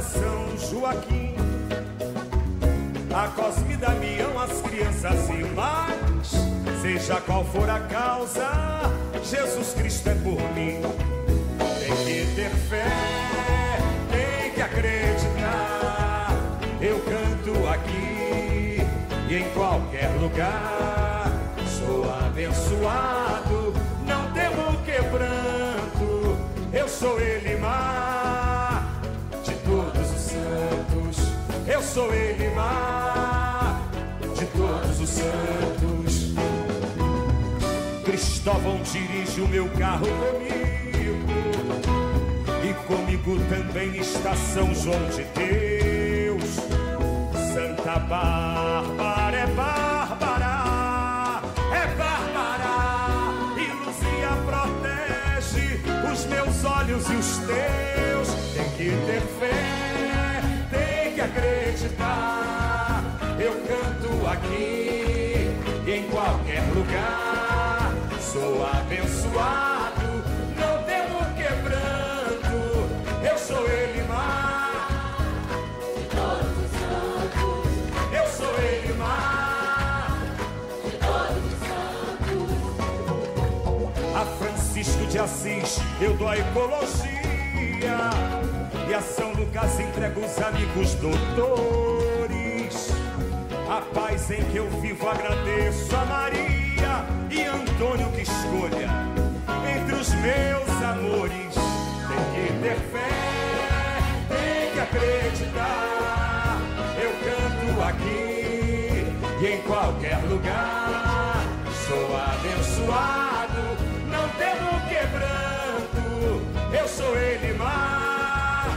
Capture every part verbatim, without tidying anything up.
a São Joaquim, a Cosme, Damião, as crianças e mais. Seja qual for a causa, Jesus Cristo é por mim. Tem que ter fé, tem que acreditar. Eu canto aqui e em qualquer lugar. Sou abençoado, não temo quebranto. Eu sou Elymar, de todos os santos. Eu sou Elymar, de todos os santos. Cristóvão dirige o meu carro comigo, e comigo também está São João de Deus. Santa Bárbara é Bárbara, é Bárbara, e Luzia protege os meus olhos e os teus. Tem que ter fé, tem que acreditar. Eu canto aqui e em qualquer lugar. Sou abençoado, não temo quebranto. Eu sou Elymar, de todos os santos. Eu sou Elymar, de todos os santos. A Francisco de Assis eu dou a ecologia, e a São Lucas entrega os amigos doutores. A paz em que eu vivo agradeço a Maria e Antônio que escolha entre os meus amores. Tem que ter fé, tem que acreditar. Eu canto aqui e em qualquer lugar. Sou abençoado, não temo quebranto. Eu sou Elymar,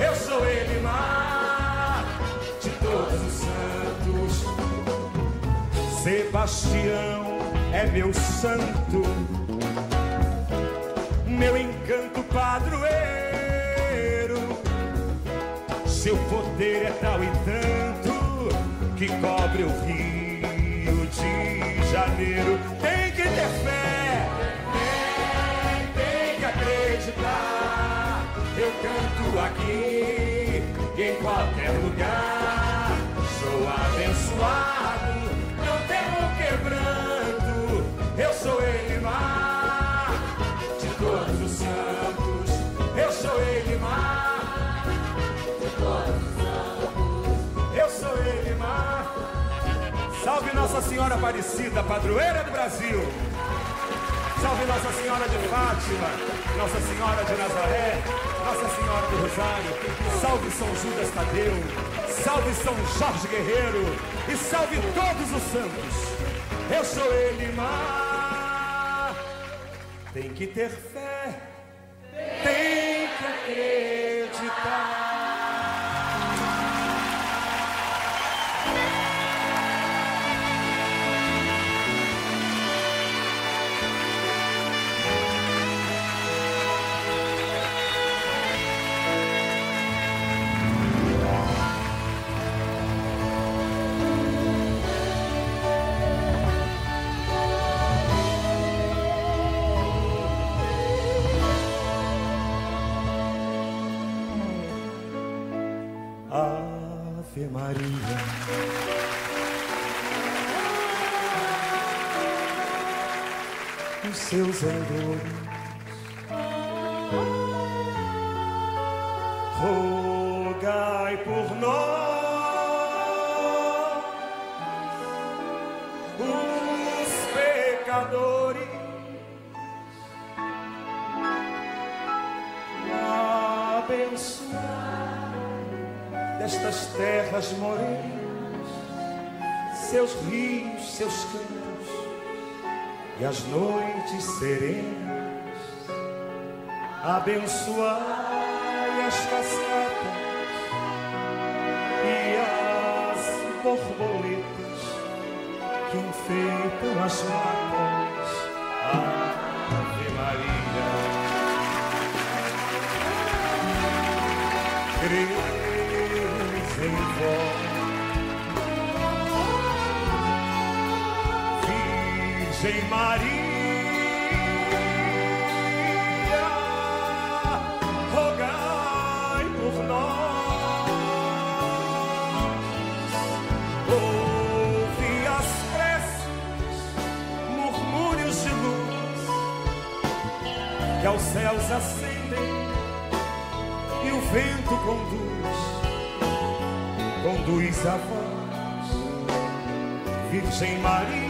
eu sou Elymar, de todos os santos. Sebastião é meu santo, meu encanto padroeiro. Seu poder é tal e tanto que cobre o Rio de Janeiro. Tem que ter fé, tem, tem que acreditar. Eu canto aqui e em qualquer lugar. Sou abençoado, não temo quebranto. Eu sou Elymar, de todos os santos. Eu sou Elymar, de todos os santos. Eu sou Elymar. Salve Nossa Senhora Aparecida, padroeira do Brasil. Salve Nossa Senhora de Fátima, Nossa Senhora de Nazaré, Nossa Senhora do Rosário. Salve São Judas Tadeu, salve São Jorge Guerreiro e salve todos os santos. Eu sou Elymar. Tem que ter fé, tem que acreditar. Ave Maria. Os seus andores rogai por nós, os pecadores, abençoai estas terras morenas, seus rios, seus campos e as noites serenas. Abençoai as cascatas e as borboletas que enfeitam as matas. Ave Maria. Creio em vós, Virgem Maria, rogai que aos céus ascendem e o vento conduz, conduz a voz. Virgem Maria,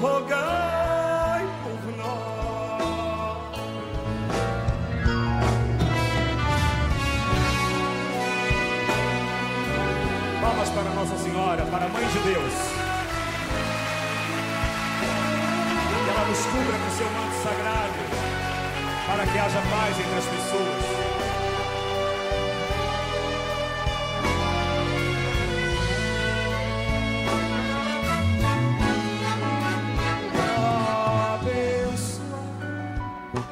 rogai. Palmas para Nossa Senhora, para a Mãe de Deus. Que ela nos cubra com seu manto sagrado, para que haja paz entre as pessoas.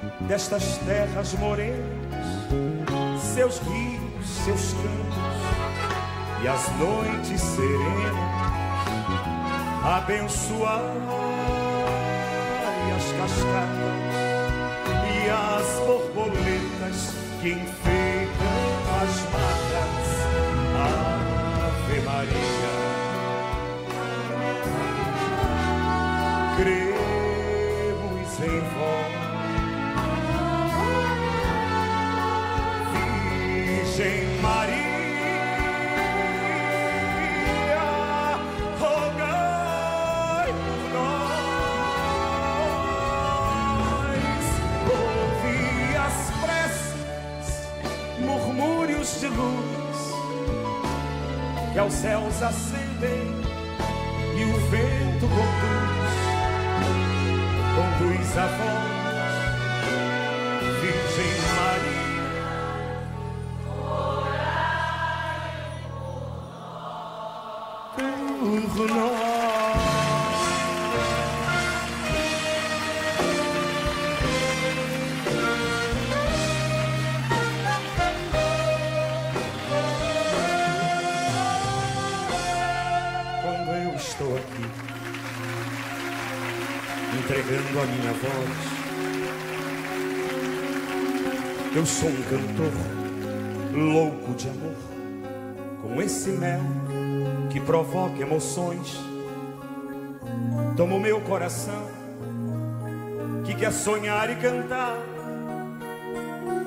Abençoa destas terras morenas, seus rios, seus campos e as noites serenas. Abençoai as cascatas e as borboletas que enfeitam as matas. Ave Maria, cremos em vós, Virgem Maria. De luz que aos céus acendem e o vento conduz, conduz a voz. Virgem Maria, orai por nós. Entregando a minha voz, eu sou um cantor louco de amor, com esse mel que provoca emoções. Toma o meu coração, que quer sonhar e cantar,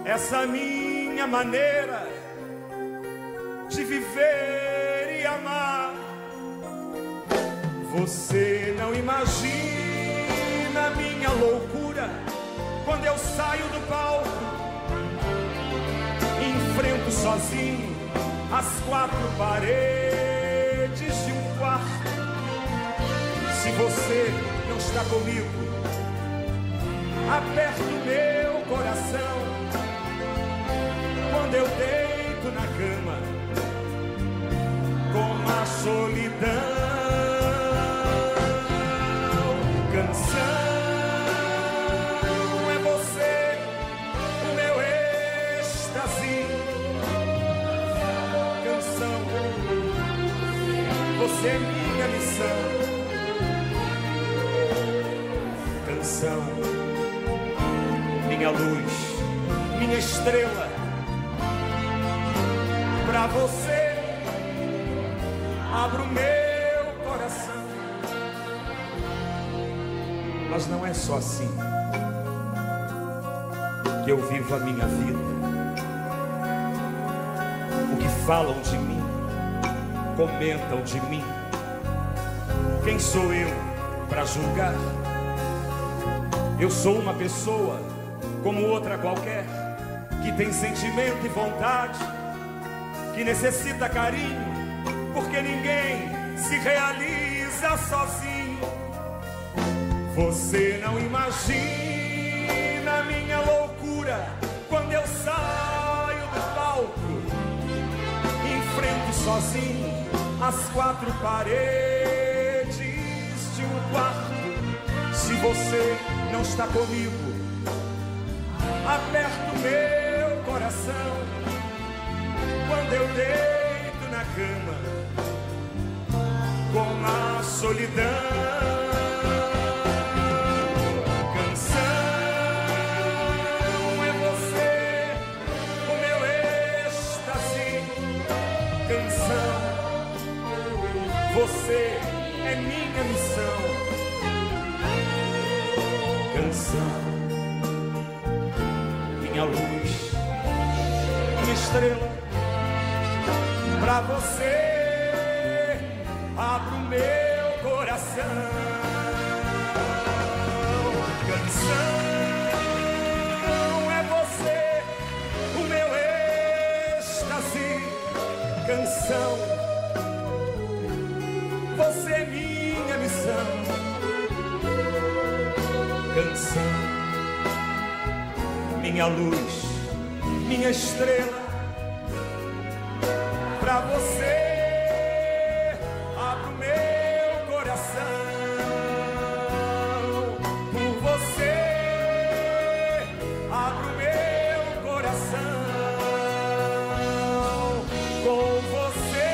essa minha maneira de viver e amar. Você não imagina na minha loucura, quando eu saio do palco, enfrento sozinho as quatro paredes de um quarto. Se você não está comigo, aperto meu coração. Quando eu deito na cama, com a solidão, canção. Você é minha missão, canção, minha luz, minha estrela. Pra você abro meu coração. Mas não é só assim que eu vivo a minha vida. O que falam de mim, comentam de mim, quem sou eu para julgar? Eu sou uma pessoa como outra qualquer, que tem sentimento e vontade, que necessita carinho, porque ninguém se realiza sozinho. Você não imagina a minha loucura, quando eu saio do palco, enfrento sozinho as quatro paredes de um quarto. Se você não está comigo, aperto meu coração. Quando eu deito na cama, com a solidão, canção, é você o meu êxtase, canção. Você é minha missão, canção, minha luz, minha estrela, pra você abro meu coração, canção é você, o meu êxtase, canção, você é minha missão, canção. Minha luz, minha estrela, pra você abro meu coração. Por você abro meu coração. Com você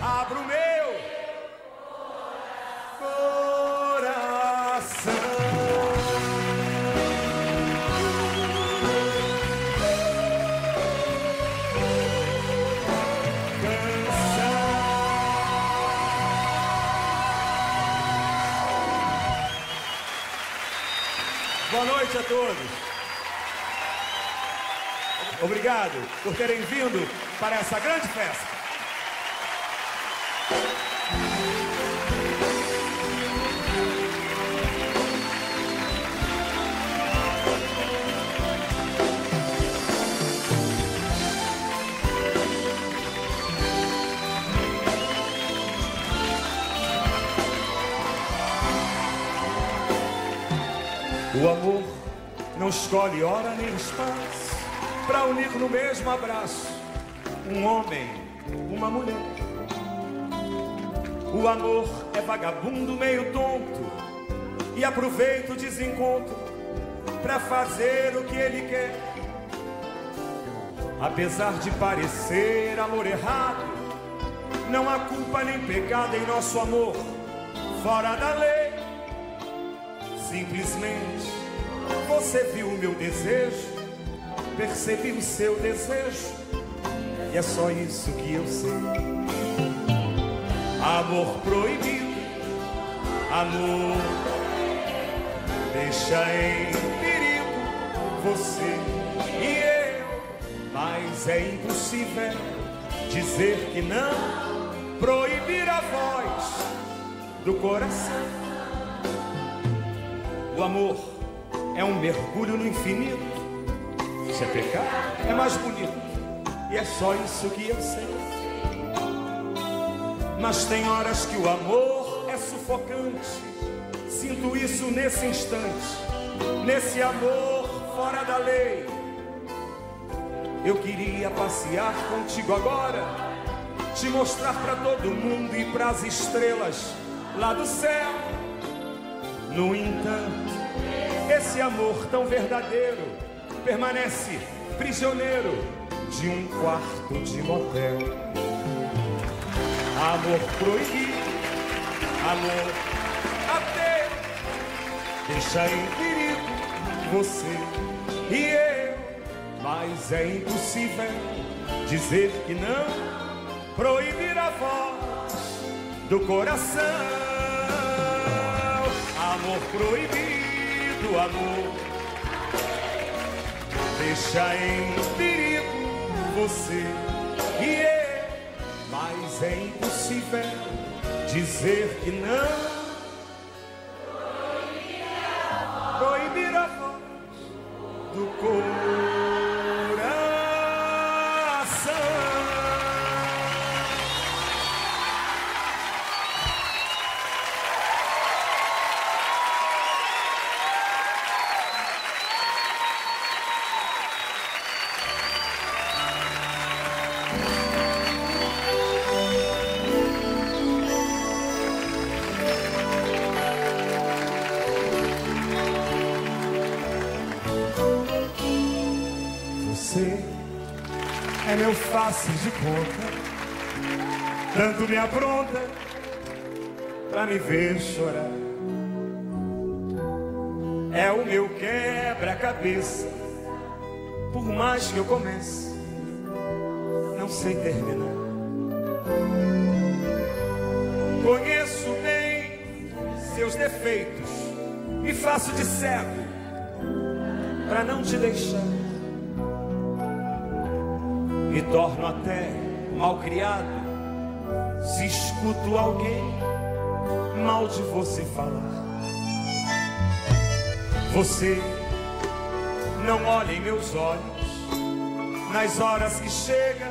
abro meu coração. Boa noite a todos. Obrigado por terem vindo para essa grande festa. O amor não escolhe hora nem espaço para unir no mesmo abraço um homem, uma mulher. O amor é vagabundo meio tonto e aproveita o desencontro para fazer o que ele quer. Apesar de parecer amor errado, não há culpa nem pecado em nosso amor fora da lei. Simplesmente você viu o meu desejo, percebi o seu desejo, e é só isso que eu sei. Amor proibido, amor deixa em perigo você e eu, mas é impossível dizer que não, proibir a voz do coração. O amor é um mergulho no infinito. Se é pecado, é mais bonito. E é só isso que eu sei. Mas tem horas que o amor é sufocante. Sinto isso nesse instante, nesse amor fora da lei. Eu queria passear contigo agora, te mostrar pra todo mundo e pras estrelas lá do céu. No entanto, esse amor tão verdadeiro permanece prisioneiro de um quarto de motel. Amor proibido, amor até deixa em perigo você e eu, mas é impossível dizer que não, proibir a voz do coração. Amor proibido, amor deixa em perigo você e eu, mas é impossível dizer que não, proibir a voz do coração. Faço de conta, tanto me apronta pra me ver chorar. É o meu quebra-cabeça, por mais que eu comece, não sei terminar. Conheço bem seus defeitos e faço de cego para não te deixar. Me torno até malcriado se escuto alguém mal de você falar. Você não olha em meus olhos nas horas que chega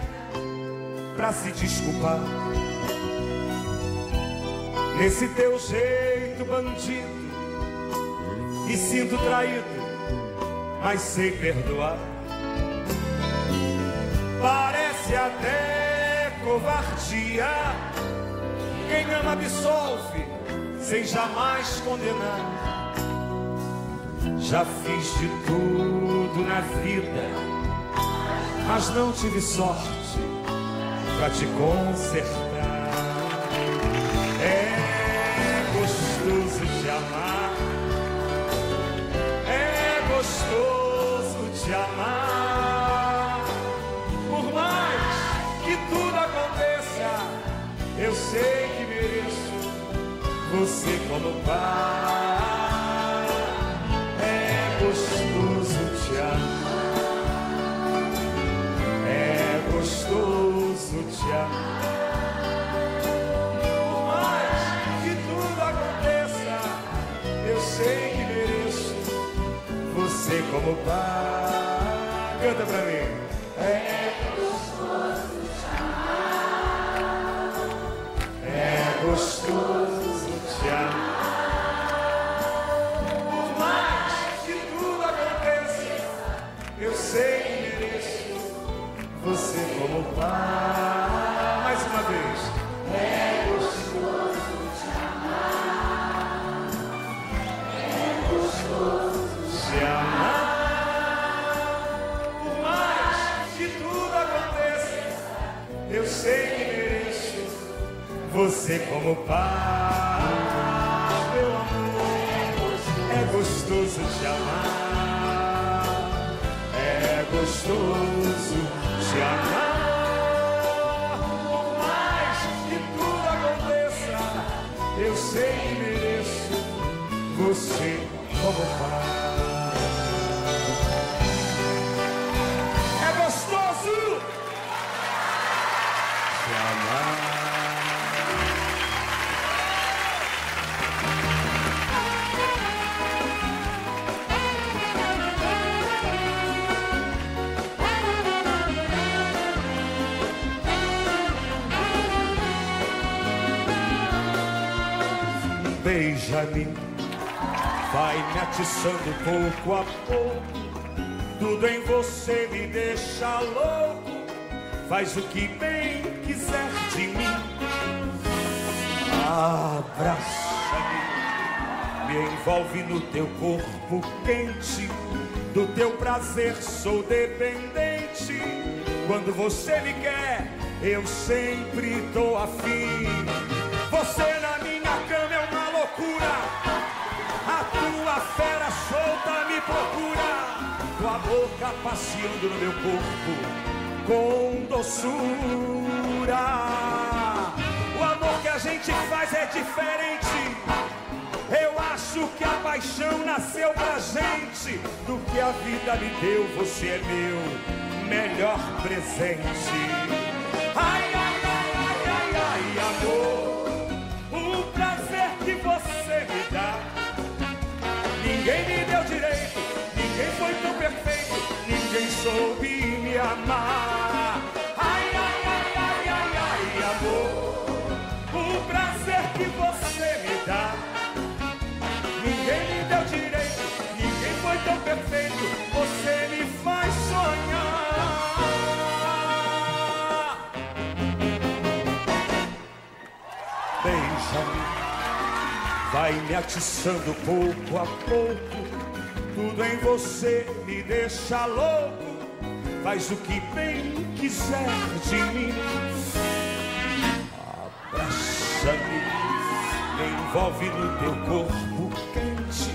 pra se desculpar. Nesse teu jeito bandido, me sinto traído, mas sei perdoar. Parece até covardia, quem ama absolve sem jamais condenar. Já fiz de tudo na vida, mas não tive sorte pra te consertar. É gostoso te amar, é gostoso te amar. Por mais que tudo aconteça, eu sei que mereço você como pai. É gostoso te amar, é gostoso te amar. Sei que mereço você como pai. Canta pra mim. É gostoso te amar, é gostoso te amar. Por mais que tudo aconteça, eu sei que mereço você como pai. Mais uma vez. É gostoso te amar, te amar. Por mais que tudo aconteça, eu sei que mereço você como pai. Meu amor, é gostoso te amar, é gostoso te amar. Por mais que tudo aconteça, eu sei que mereço você como pai. Beija-me, vai me atiçando pouco a pouco, tudo em você me deixa louco, faz o que bem quiser de mim. Abraça-me, me envolve no teu corpo quente, do teu prazer sou dependente, quando você me quer, eu sempre tô afim. Você na minha cama é uma loucura, a tua fera solta me procura, tua boca passeando no meu corpo com doçura. O amor que a gente faz é diferente, eu acho que a paixão nasceu pra gente. Do que a vida me deu, você é meu melhor presente. Ai, ai, ai, ai, ai, ai, amor, o prazer que você me dá, ninguém me deu direito, ninguém foi tão perfeito, ninguém soube me amar. Ai, ai, ai, ai, ai, ai, amor, o prazer que você me dá, ninguém me deu direito, ninguém foi tão perfeito, você me faz sonhar. Vai me atiçando pouco a pouco, tudo em você me deixa louco, faz o que bem quiser de mim. Abraça-me, me envolve no teu corpo quente,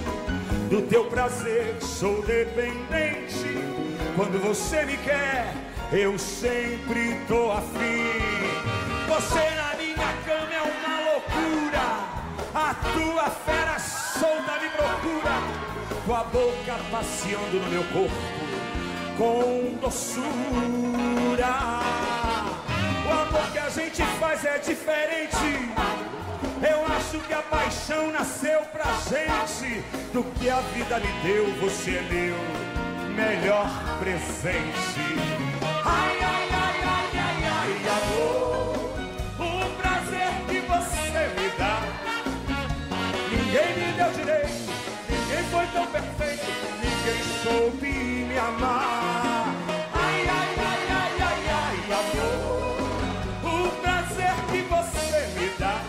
do teu prazer sou dependente, quando você me quer, eu sempre tô afim. Você na minha cama é uma loucura, a tua fera solta me procura, com a boca passeando no meu corpo, com doçura. O amor que a gente faz é diferente. Eu acho que a paixão nasceu pra gente. Do que a vida me deu, você é meu melhor presente. Ai, ai, ai, ai, ai, ai, amor, o prazer que você me dá. Ninguém me deu direito, ninguém foi tão perfeito, ninguém soube me amar. Ai, ai, ai, ai, ai, ai, amor, o prazer que você me dá.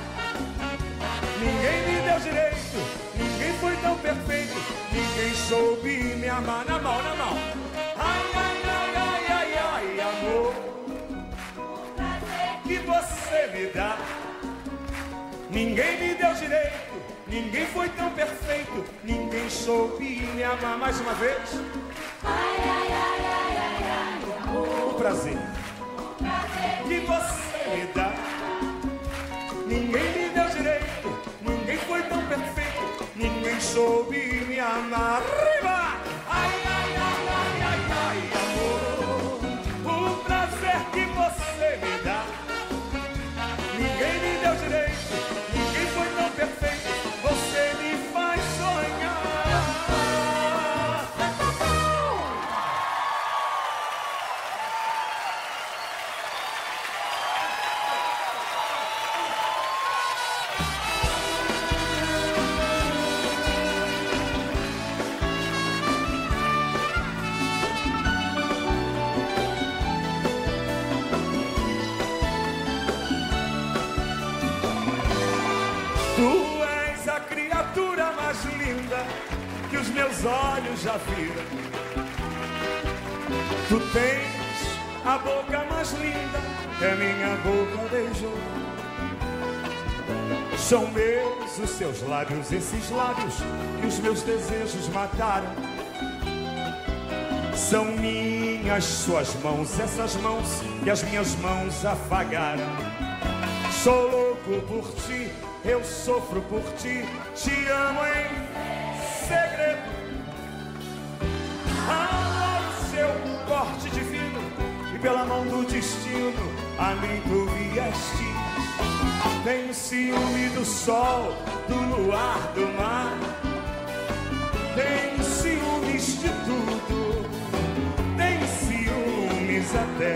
Ninguém me deu direito, ninguém foi tão perfeito, ninguém soube me amar. Na mão, na mão. Ai, ai, ai, ai, ai, ai, amor, o prazer que você me dá. Ninguém me deu direito, ninguém foi tão perfeito, ninguém soube me amar. Mais uma vez. Ai, ai, ai, ai, ai, ai, amor, o prazer, o prazer que você me dá. Ninguém me deu direito, ninguém foi tão perfeito, ninguém soube me amar. Arriba! Ai, ai, ai, ai, ai, ai, amor, o prazer que você me dá. Ninguém me deu direito, ninguém foi tão perfeito. Que os meus olhos já viram. Tu tens a boca mais linda que a minha boca beijou. São meus os seus lábios, esses lábios que os meus desejos mataram. São minhas suas mãos, essas mãos que as minhas mãos afagaram. Sou louco por ti, eu sofro por ti, te amo em segredo. Ah, o seu corte divino, e pela mão do destino, a mim tu vieste. Tenho ciúme do sol, do luar, do mar. Tenho ciúmes de tudo, tenho ciúmes até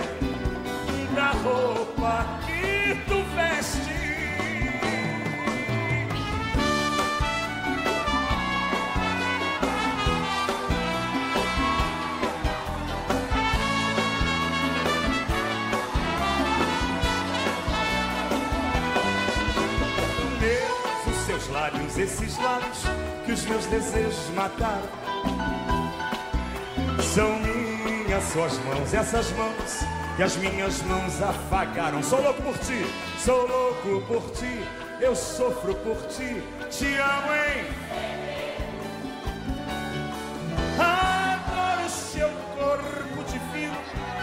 da roupa que tu veste. Lábios, esses lábios que os meus desejos mataram. São minhas suas mãos, essas mãos que as minhas mãos afagaram. Sou louco por ti, sou louco por ti, eu sofro por ti, te amo, hein? Adoro o seu corpo divino,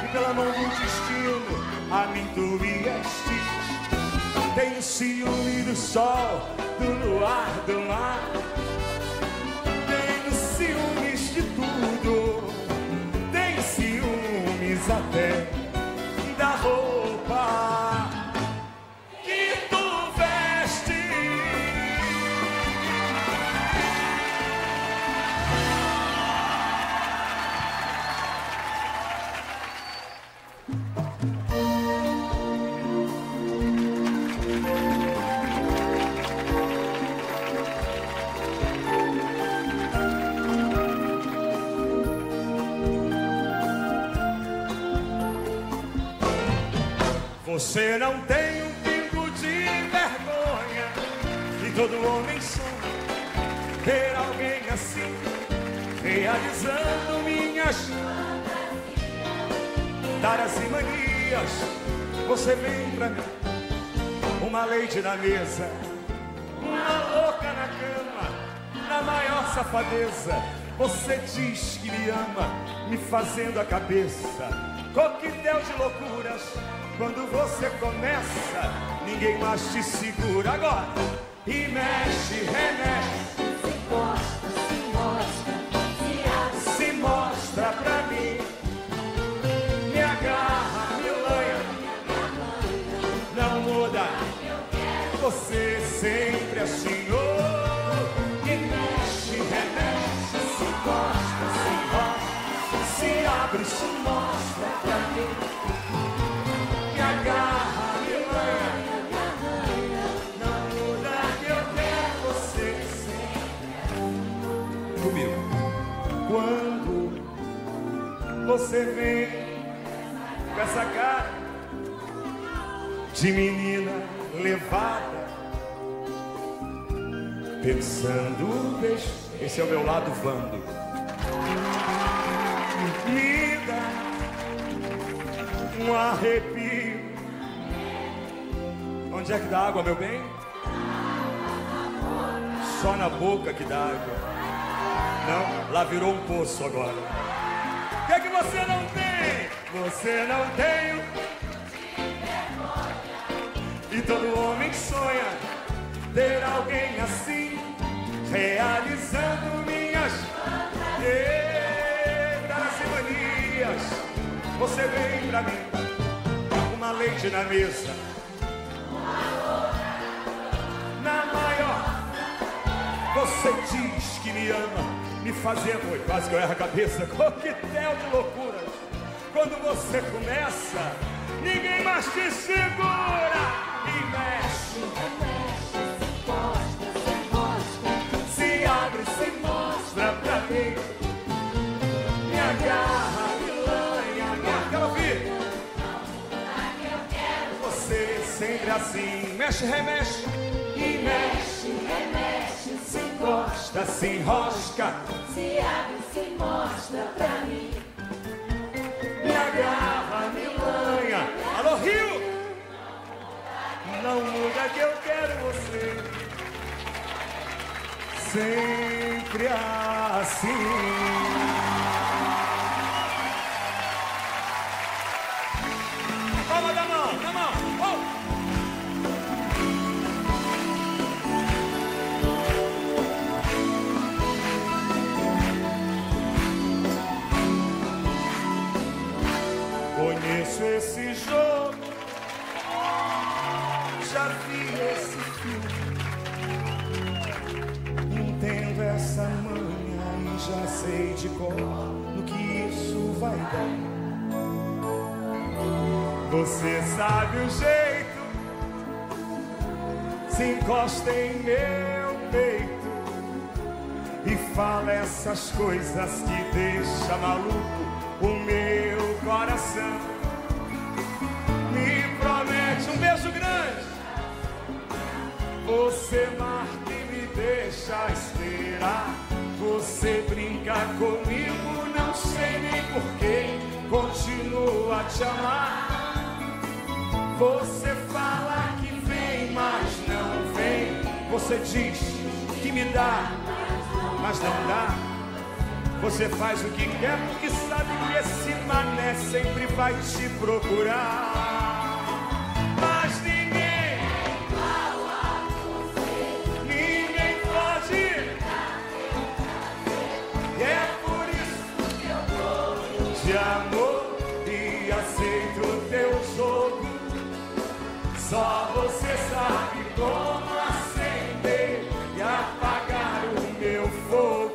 e pela mão do destino, a mim tu vieste. Tenho ciúme do sol, do luar, do mar. Tenho ciúmes de tudo, tenho ciúmes até da roupa que tu veste. Você não tem um pingo de vergonha, que todo homem sonha ter alguém assim, realizando minhas taras e manias. Você vem pra mim, uma lady na mesa, uma louca na cama, na maior safadeza. Você diz que me ama, me fazendo a cabeça, coquetel de loucuras. Quando você começa, ninguém mais te segura. Agora, e mexe, remexe, se gosta, se mostra. meu. Quando você vem com essa cara de menina levada, pensando besteira. Esse é o meu lado vando. Me dá um arrepio. Onde é que dá água, meu bem? Só na boca que dá água. Não, lá virou um poço agora. O que é que você não tem? Você não tem. E todo homem sonha ter alguém assim, realizando minhas negras manias. Você vem pra mim, uma leite na mesa, na maior. Você diz que me ama, me fazendo, oi, quase que eu erro a cabeça, coquetel de loucuras. Quando você começa, ninguém mais te segura. E mexe, mexe, se mostra, se mostra, se abre, se mostra pra mim. Me agarra, me lanha, me agarra, filho. Você sempre assim, mexe, remexe. E mexe, remexe, se encosta, se enrosca, se abre, se mostra pra mim. Me agarra, me lanha. Alô, Rio! Não muda que eu quero você. Sempre assim. Palma da mão, da mão. Oh! Conheço esse jogo, já vi esse filme, entendo essa manha e já sei de cor no que isso vai dar. Você sabe o jeito, se encosta em meu peito e fala essas coisas que deixa maluco o meu coração. Me promete um beijo grande, você marca e me deixa esperar. Você brinca comigo, não sei nem porquê, continuo a te amar. Você fala que vem, mas não vem. Você diz que me dá, mas não dá. Você faz o que quer porque sabe que esse mané sempre vai te procurar. Mas ninguém é igual a você. Ninguém pode. E é por isso que eu morro de amor e aceito o teu jogo. Só você sabe como acender e apagar o meu fogo.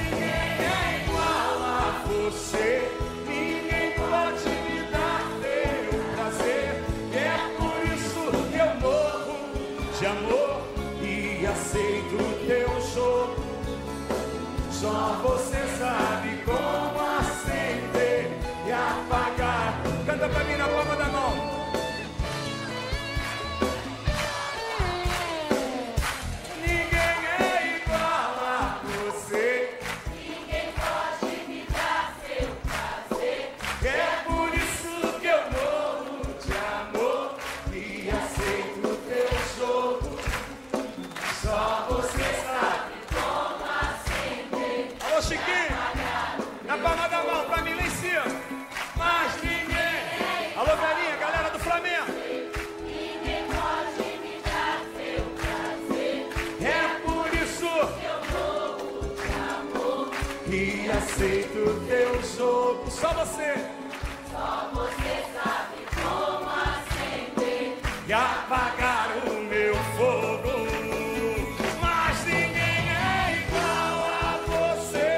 Ninguém pode me dar teu prazer. É por isso que eu morro de amor e aceito o teu jogo. Só você sabe como acender e apagar. Canta pra mim na palma da mão. Aceito o teu jogo, só você. Só você sabe como acender e apagar o meu fogo. Mas ninguém é igual a você.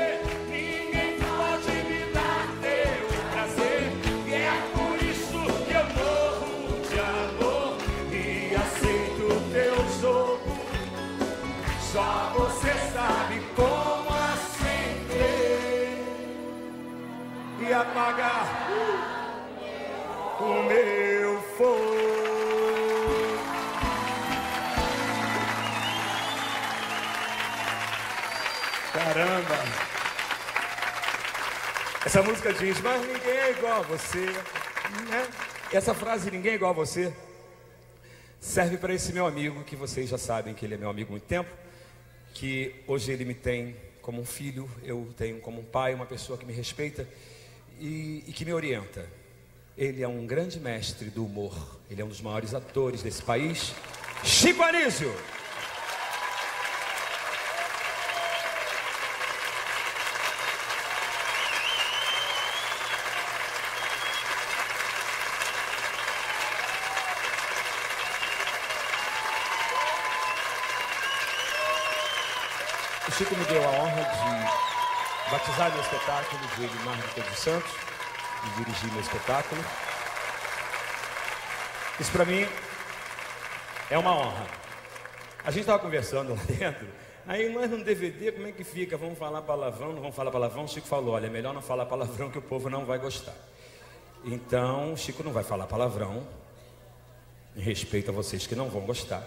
Ninguém pode me dar teu prazer. E é por isso que eu morro de amor e aceito o teu jogo. Só você sabe. Caramba! Essa música diz, mas ninguém é igual a você, né? Essa frase, ninguém é igual a você, serve para esse meu amigo, que vocês já sabem que ele é meu amigo há muito tempo, que hoje ele me tem como um filho, eu tenho como um pai, uma pessoa que me respeita e, e que me orienta. Ele é um grande mestre do humor, ele é um dos maiores atores desse país, Chico Anysio! Chico me deu a honra de batizar meu espetáculo de Elymar dos Santos, de dirigir meu espetáculo. Isso para mim é uma honra. A gente estava conversando lá dentro, aí nós num D V D, como é que fica? Vamos falar palavrão, não vamos falar palavrão? O Chico falou, olha, é melhor não falar palavrão que o povo não vai gostar. Então, o Chico não vai falar palavrão, em respeito a vocês que não vão gostar.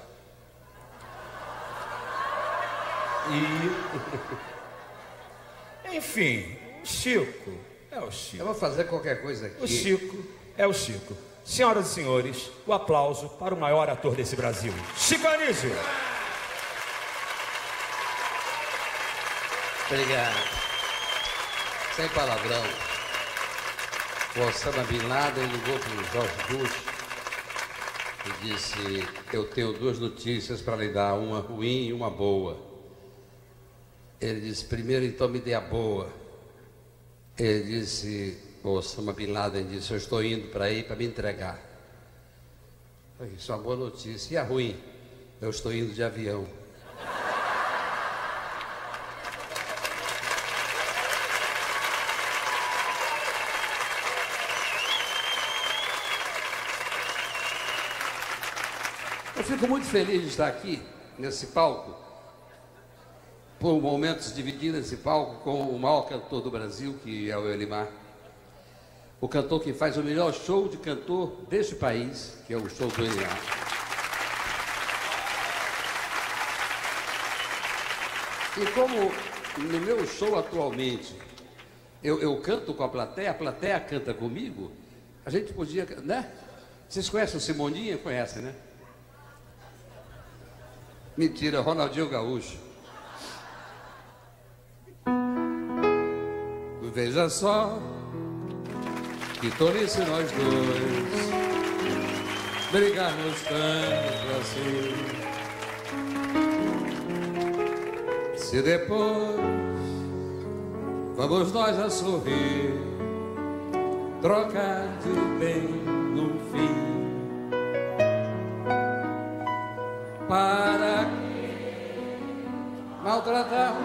E... enfim, o Chico é o Chico. Eu vou fazer qualquer coisa aqui. O Chico é o Chico. Senhoras e senhores, o aplauso para o maior ator desse Brasil, Chico Anysio. Obrigado. Sem palavrão. O Osama Bin Laden ligou para o Jorge Bush e disse, eu tenho duas notícias para lhe dar, uma ruim e uma boa. Ele disse, primeiro, então, me dê a boa. Ele disse, Osama Bin Laden disse, eu estou indo para aí para me entregar. Isso é uma boa notícia. E a ruim? Eu estou indo de avião. Eu fico muito feliz de estar aqui, nesse palco. Por momentos dividindo esse palco com o maior cantor do Brasil, que é o Elymar. O cantor que faz o melhor show de cantor deste país, que é o show do Elymar. E como no meu show atualmente, eu, eu canto com a plateia, a plateia canta comigo, a gente podia, né? Vocês conhecem o Simoninha? Conhecem, né? Mentira, Ronaldinho Gaúcho. Veja só, que tolice nós dois brigarmos tanto assim. Se depois vamos nós a sorrir, trocar de bem no fim, para maltratar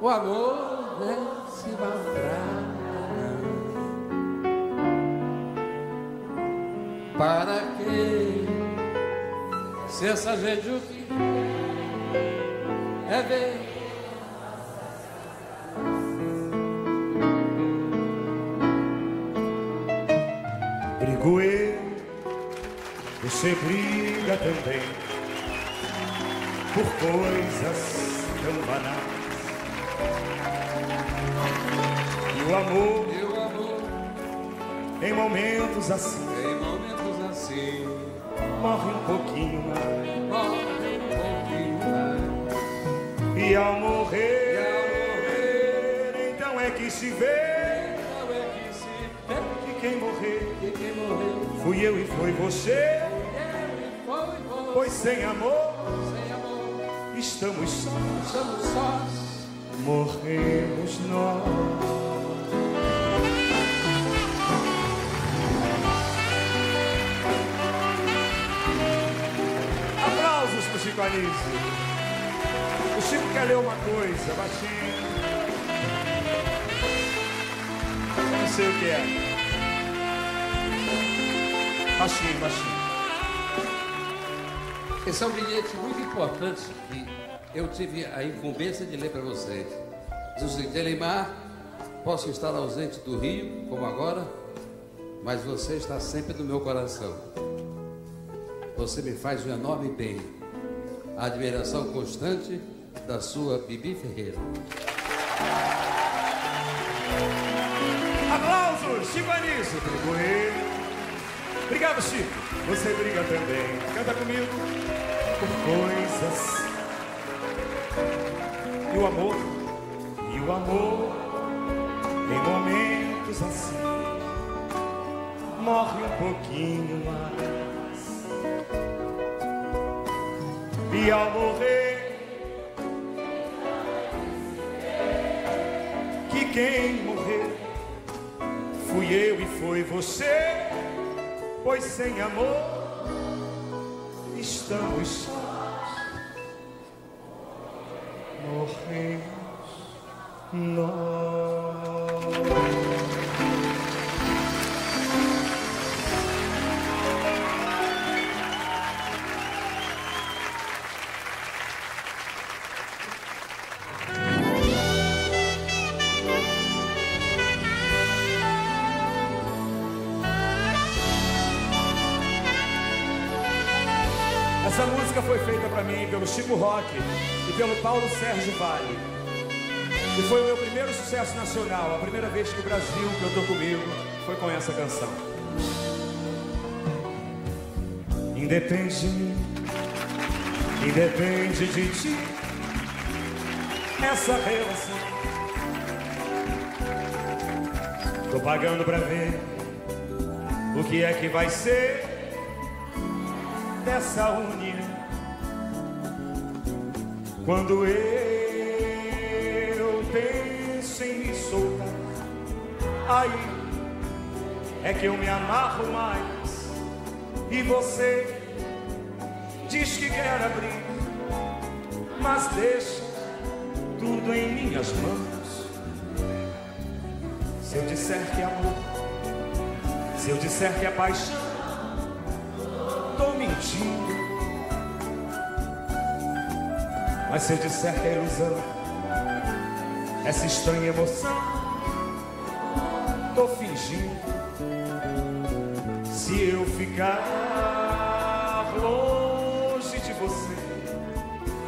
o amor, não se maltrata. Para que se essa gente o que é ver, brigo eu, você briga também por coisas tão banais. E o amor, meu amor, em momentos assim, em momentos assim, morre um pouquinho mais, morre um pouquinho mais. E ao morrer, e ao morrer, então é que se vê, então é que se vê, que quem morrer, que quem morreu, fui eu e foi você, eu e foi você. Pois sem amor, sem amor, estamos sós, estamos sós. Morremos nós. Aplausos pro Chico Anysio. O Chico quer ler uma coisa, baixinho. Não sei o que é. Baixinho, baixinho. Esse é um bilhete muito importante que eu tive a incumbência de ler para vocês. Diz o seguinte, Elymar, posso estar ausente do Rio, como agora, mas você está sempre no meu coração. Você me faz um enorme bem. A admiração constante da sua Bibi Ferreira. Aplausos, Chico Anysio. Obrigado, Chico. Você briga também. Canta comigo. Por coisas. E o amor. E o amor. Em momentos assim. Morre um pouquinho mais. E ao morrer. Que quem morreu fui eu e foi você, pois sem amor estamos sós, morremos nós. Essa música foi feita para mim pelo Chico Roque e pelo Paulo Sérgio Valle. E foi o meu primeiro sucesso nacional, a primeira vez que o Brasil cantou comigo foi com essa canção. Independe, independe de ti, essa relação. Tô pagando pra ver o que é que vai ser dessa união. Quando eu penso em me soltar, aí é que eu me amarro mais. E você diz que quer abrir, mas deixa tudo em minhas mãos. Se eu disser que é amor, se eu disser que é paixão, tô mentindo. Mas se eu disser que é ilusão, essa estranha emoção, tô fingindo. Se eu ficar longe de você,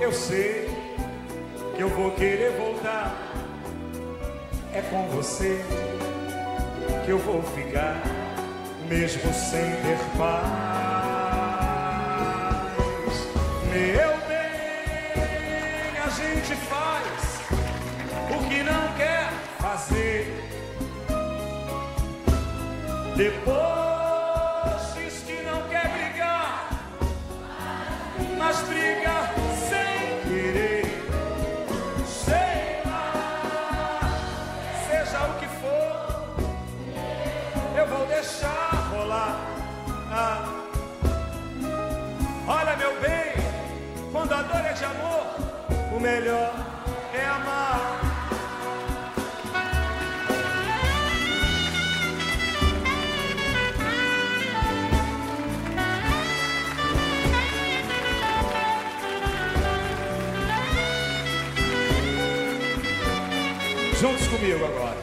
eu sei que eu vou querer voltar. É com você que eu vou ficar, mesmo sem ter paz. Meu bem, a gente faz o que não quer fazer. Depois diz que não quer brigar, mas briga sem querer. Sei lá, seja o que for, eu vou deixar rolar. Ah. Olha, meu bem, quando a dor é de amor, o melhor é amar. Juntos comigo agora.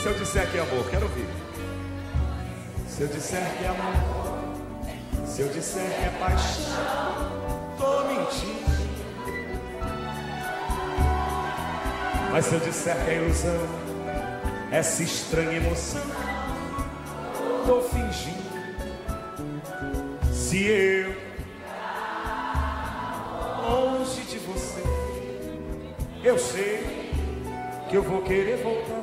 Se eu disser que é amor, quero ouvir. Se eu disser que é amor, se eu disser que é paixão, tô mentindo. Mas se eu disser que é ilusão, essa estranha emoção, tô fingindo. Se eu longe de você, eu sei que eu vou querer voltar.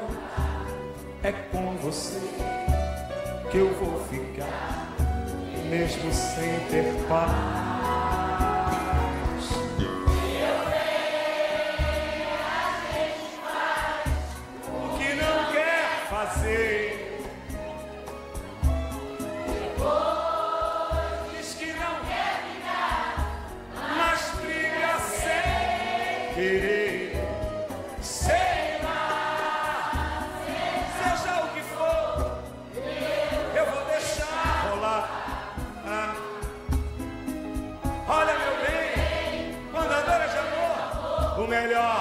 É com você que eu vou ficar, mesmo sem ter paz. Eu sei, a gente faz o que não quer fazer. Depois diz que não quer brigar, mas briga sem querer. Sei lá, seja o que for, eu vou deixar rolar. Olha, meu bem, quando a dor é de amor, o melhor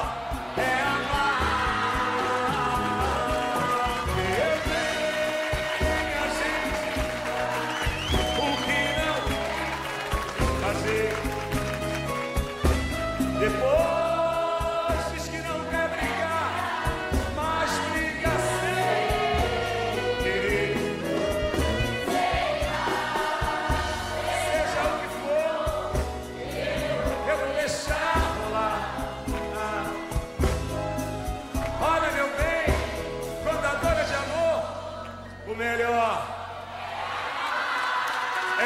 é amar. Meu bem, a gente o que não fazer. Depois diz que não quer brigar, mas briga sem querer. Seja o que for, eu vou deixar rolar. Olha, meu bem, contadora de amor, o melhor é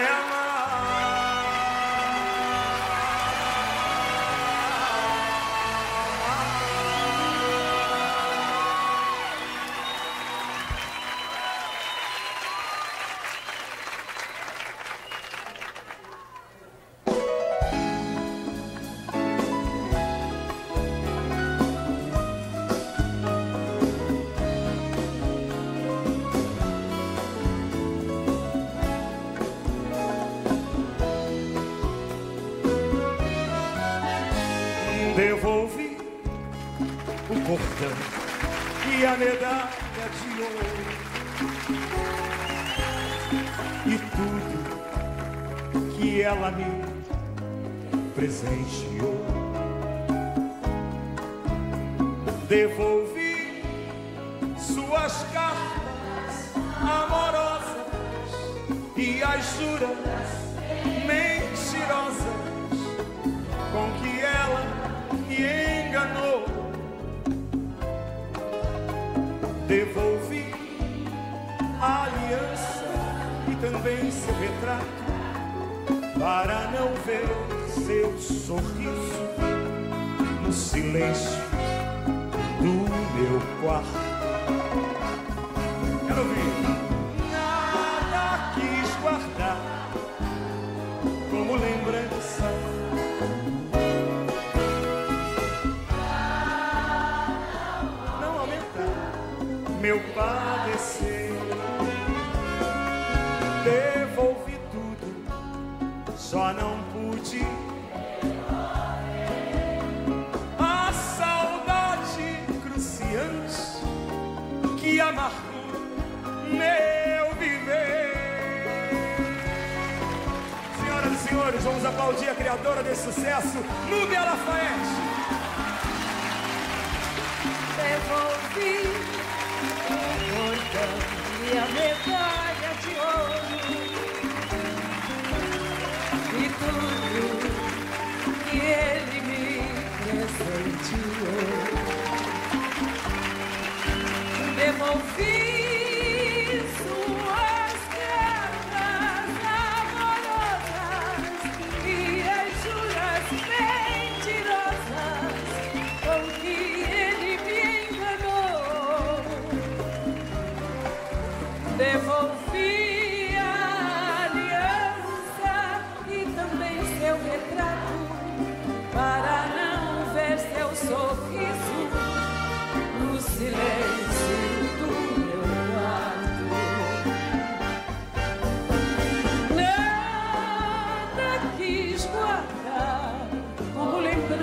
devolvi o cordão e a medalha de ouro e tudo que ela me presenteou. Devolvi suas cartas amorosas e as juras mentirosas com que ela me enganou. Devolvi a aliança e também seu retrato, para não ver seu sorriso no silêncio do meu quarto. Quero ouvir. Nada quis guardar como lembrança, meu padecer. Devolvi tudo, só não pude a saudade cruciante que amargou meu viver. Senhoras e senhores, vamos aplaudir a criadora desse sucesso, Núbia Lafayette. Devolvi e a medalha de ouro e tudo que ele me presenteou. Devolvi suas cartas amorosas e as juras mentirosas com que ele me enganou. Devolvi a aliança e também seu retrato, para não ver seu sorriso no silêncio do meu quarto. Nada quis guardar como lembrança.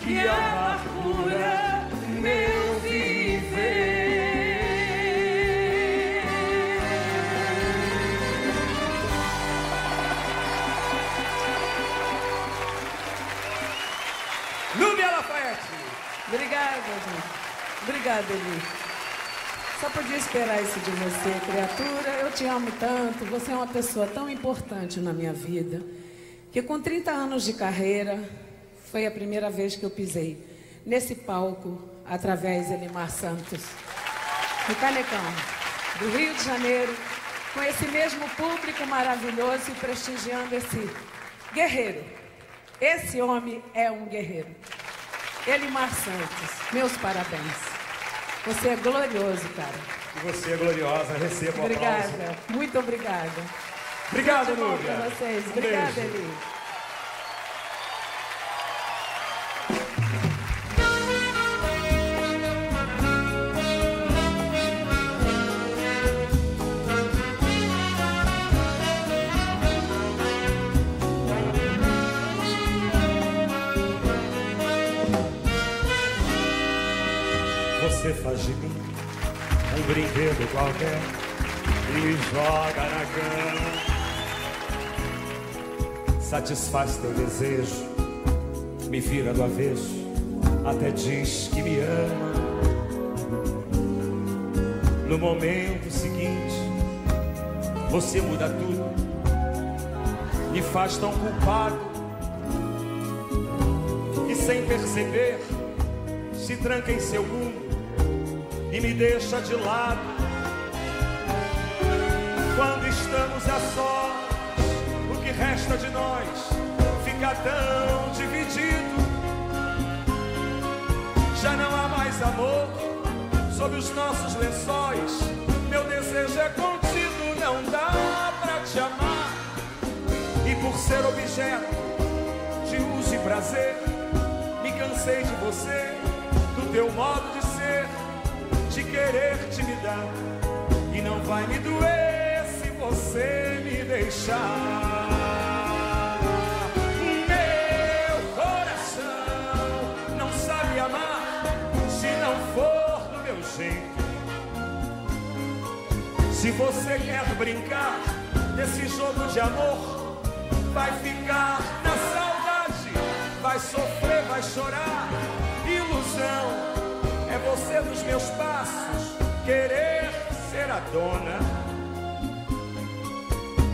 Que amargura meu viver. Núbia Lafayette. Obrigada, gente. Obrigada, Eli. Só podia esperar isso de você, criatura. Eu te amo tanto. Você é uma pessoa tão importante na minha vida que com trinta anos de carreira... foi a primeira vez que eu pisei nesse palco através de Elymar Santos, no Canecão, do Rio de Janeiro, com esse mesmo público maravilhoso e prestigiando esse guerreiro. Esse homem é um guerreiro. Elymar Santos, meus parabéns. Você é glorioso, cara. E você, gloriosa, receba o aplauso. Obrigada, muito obrigada. Obrigado, Núbia. Para vocês. Obrigada, Eli. Você faz de mim um brinquedo qualquer e joga na cama. Satisfaz teu desejo, me vira do avesso, até diz que me ama. No momento seguinte, você muda tudo, me faz tão culpado, e sem perceber, se tranca em seu mundo e me deixa de lado. Quando estamos a sós, o que resta de nós fica tão dividido. Já não há mais amor sob os nossos lençóis, meu desejo é contido. Não dá pra te amar, e por ser objeto de uso e prazer, me cansei de você, do teu modo de ser, de querer te me dar, e não vai me doer se você me deixar. Meu coração não sabe amar se não for do meu jeito. Se você quer brincar desse jogo de amor, vai ficar na saudade, vai sofrer, vai chorar. Ilusão é você nos meus passos querer ser a dona.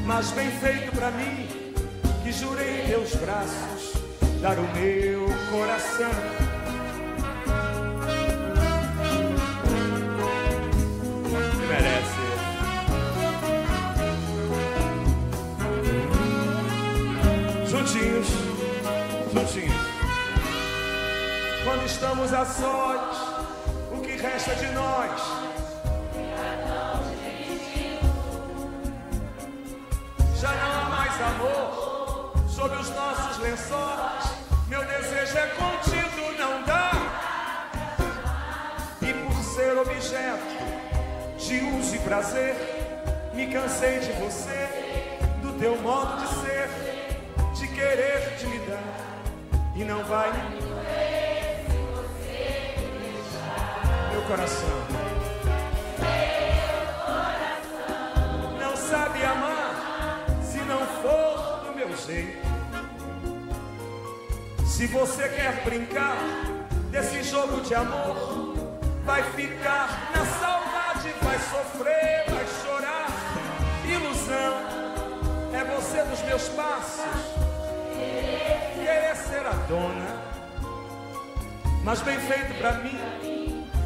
Mas bem feito pra mim, que jurei em teus braços dar o meu coração. Você merece. Juntinhos, juntinhos. Quando estamos a sós, resta de nós já não há mais amor sob os nossos lençóis, meu desejo é contido. Não dá, e por ser objeto de uso e prazer, me cansei de você, do teu modo de ser, de querer te me dar, e não vai me coração. Meu coração não sabe amar se não for do meu jeito. Se você quer brincar desse jogo de amor, vai ficar na saudade, vai sofrer, vai chorar. Ilusão é você dos meus passos querer ser a dona. Mas bem feito pra mim,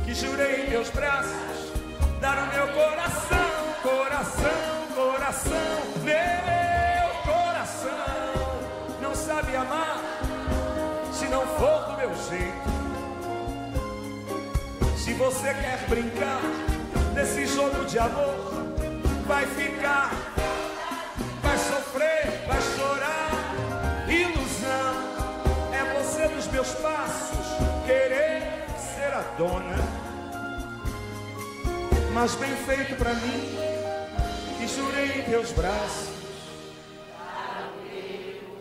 que jurei em teus braços dar o meu coração. Coração, coração, meu coração não sabe amar se não for do meu jeito. Se você quer brincar nesse jogo de amor, vai ficar, vai sofrer, vai chorar. Ilusão é você nos meus passos querer a dona. Mas bem feito pra mim, que jurei em teus braços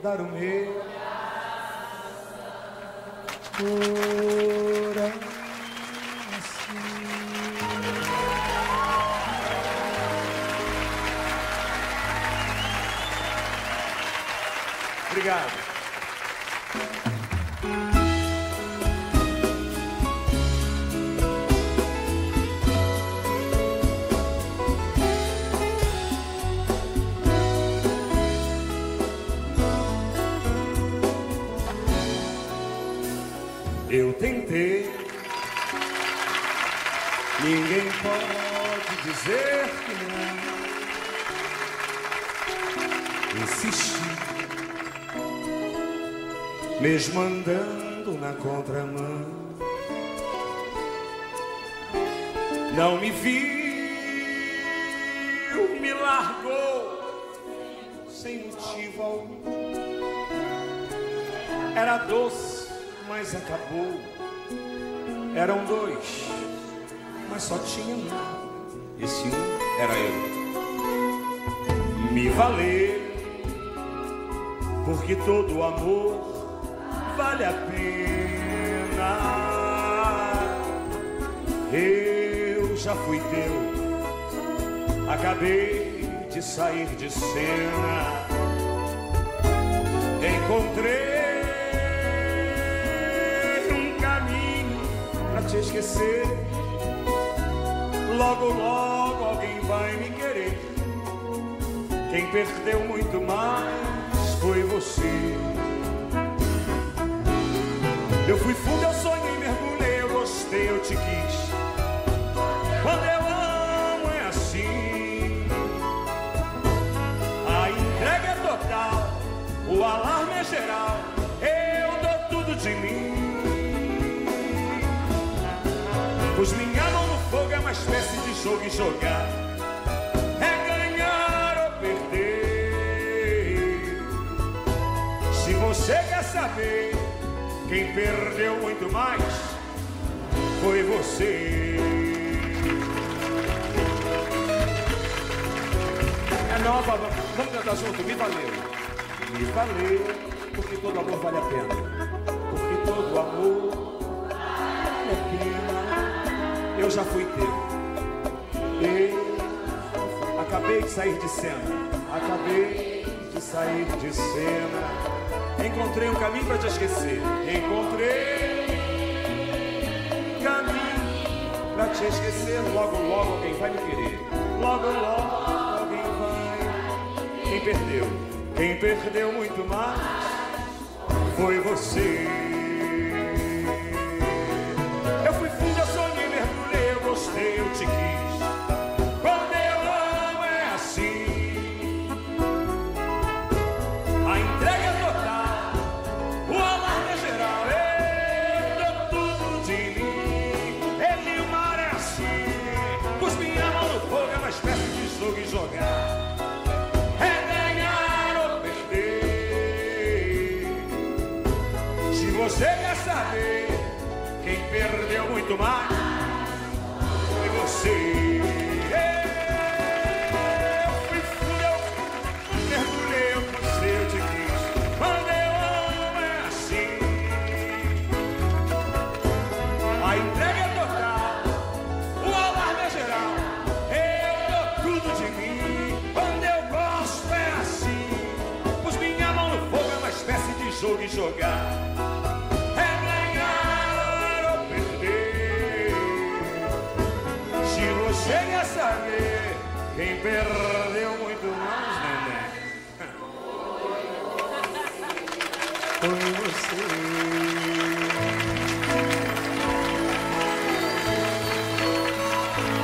dar o meu coração. Obrigado. Eu tentei, ninguém pode dizer que não. Insisti, mesmo andando na contramão. Não me vi partiu, me largou, sem motivo algum. Era doce, mas acabou. Eram dois, mas só tinha um. Esse um era eu. Me valer, porque todo amor vale a pena. Eu já fui teu, acabei de sair de cena. Encontrei um caminho pra te esquecer. Logo, logo alguém vai me querer. Quem perdeu muito mais foi você. Eu fui fundo, eu sonhei, mergulhei, eu gostei, eu te quis. Quando eu amo é assim. A entrega é total, o alarme é geral. Eu dou tudo de mim. Pus minha mão no fogo, é uma espécie de jogo e jogar é ganhar ou perder. Se você quer saber quem perdeu muito mais foi você. É nova, vamos cantar junto, me valeu. Me valeu, porque todo amor vale a pena. Porque todo amor vale a pena. Eu já fui teu. Eu acabei de sair de cena. Acabei de sair de cena. Encontrei um caminho pra te esquecer. Encontrei um caminho pra te esquecer. Logo, logo alguém vai me querer. Logo, logo alguém vai. Quem perdeu, quem perdeu muito mais foi você. Eu fui fundo, eu sonhei, mergulhei, eu gostei, eu te quis. Quando eu amo é assim. A entrega é jogar, é ganhar ou perder. Se você quer saber quem perdeu muito mais foi você. Eu fui fundo, eu mergulhei, eu gostei, eu te quis. Quando eu amo é assim. A entrega é total, o alarme é geral. Jogo e jogar é ganhar ou perder. Se você quer saber quem perdeu muito mais, neném, foi você.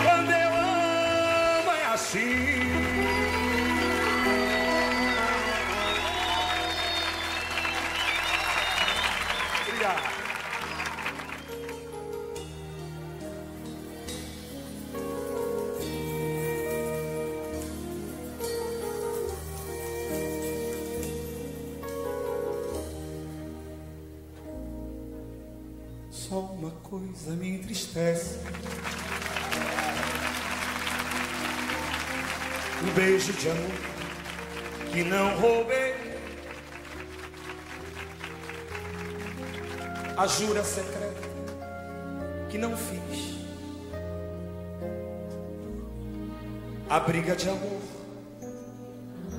Quando eu amo é assim. Só uma coisa me entristece. Um beijo de amor que não roubei. A jura secreta que não fiz. A briga de amor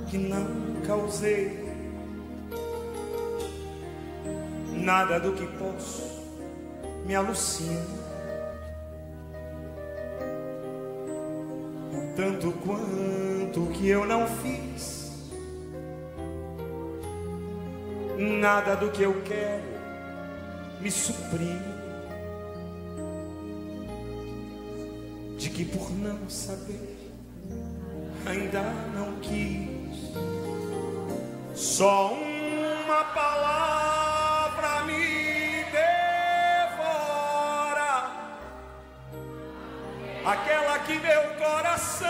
que não causei. Nada do que posso me alucina tanto quanto que eu não fiz. Nada do que eu quero me suprime de que por não saber ainda não quis. Só uma palavra me aquela que meu coração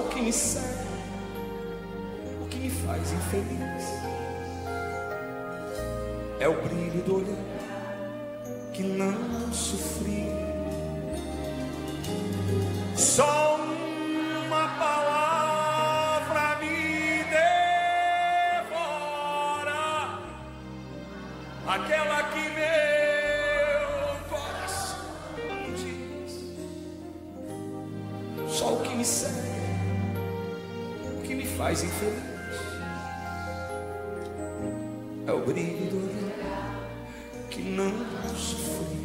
o que me segue, o que me faz infeliz, é o brilho do olhar que não sofri. Só uma palavra me devora, aquela que meu coração me diz: só o que me segue, o que me faz infeliz, é o brilho do olhar que não sofri.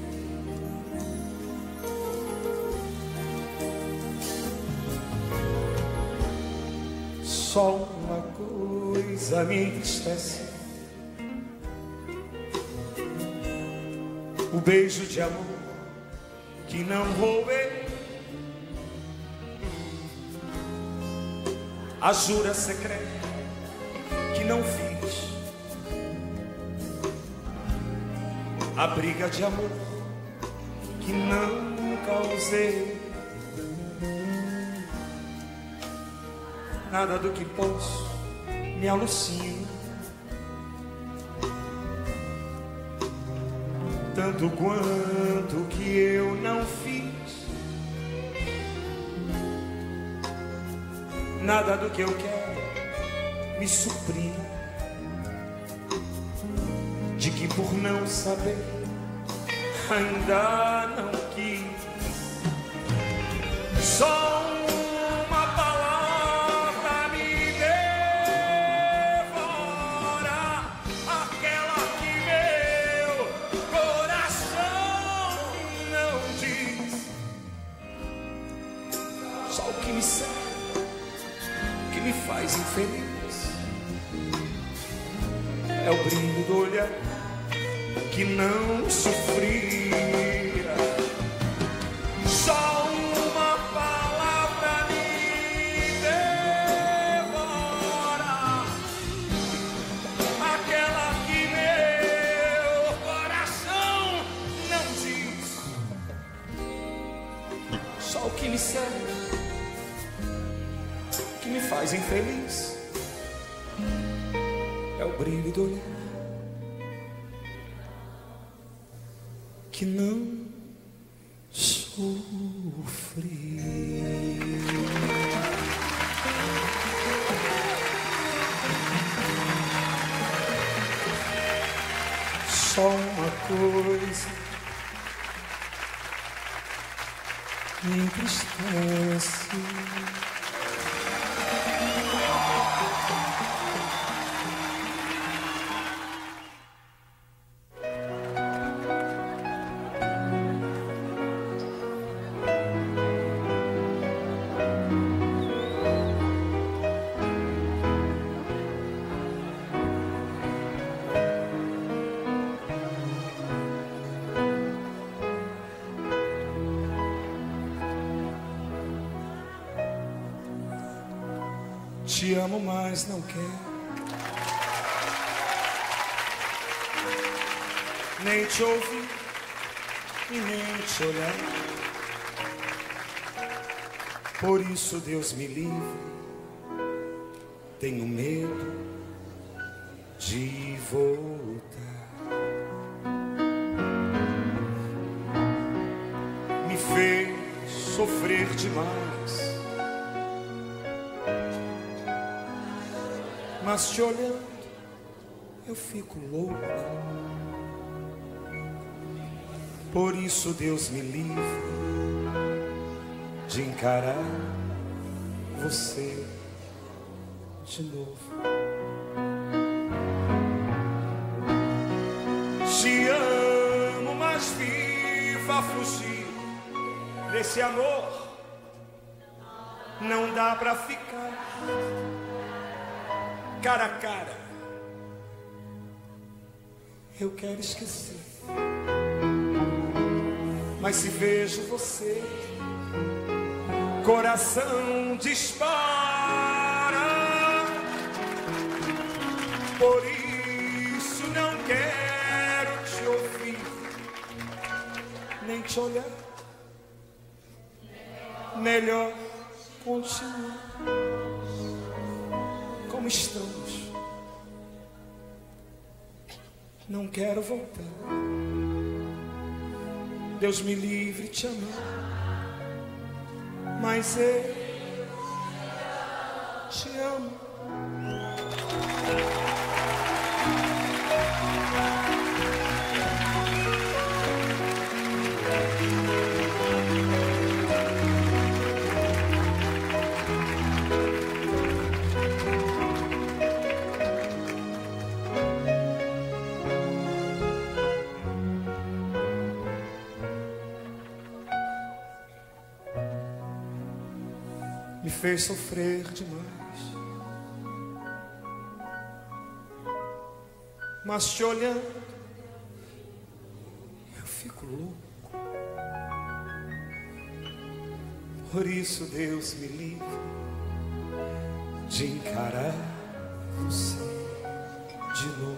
Só uma coisa me entristece: o beijo de amor que não roubei, a jura secreta que não fiz, a briga de amor que não causei. Nada do que posso me alucina, tanto quanto que eu não fiz. Nada do que eu quero me suprime de que por não saber ainda não quis. Só uma palavra me devora, aquela que meu coração não diz. Só o que me serve, o que me faz infeliz, é o brilho do olhar que não sofria. Só uma palavra me devora, aquela que meu coração não diz. Só o que me serve, que me faz infeliz, é o brilho do olhar que não sofri. Só uma coisa me entristece: te amo, mas não quero nem te ouvir e nem te olhar. Por isso, Deus me livre, tenho medo de voltar. Me fez sofrer demais, mas te olhando eu fico louco. Por isso, Deus me livre de encarar você de novo. Te amo, mas viva fugir desse amor, não dá pra ficar cara a cara. Eu quero esquecer, mas se vejo você, coração dispara. Por isso não quero te ouvir, nem te olhar. Melhor continua como estamos. Não quero voltar. Deus me livre te amar, mas eu te amo. Me fez sofrer demais, mas te olhando eu fico louco. Por isso Deus me livre de encarar você de novo.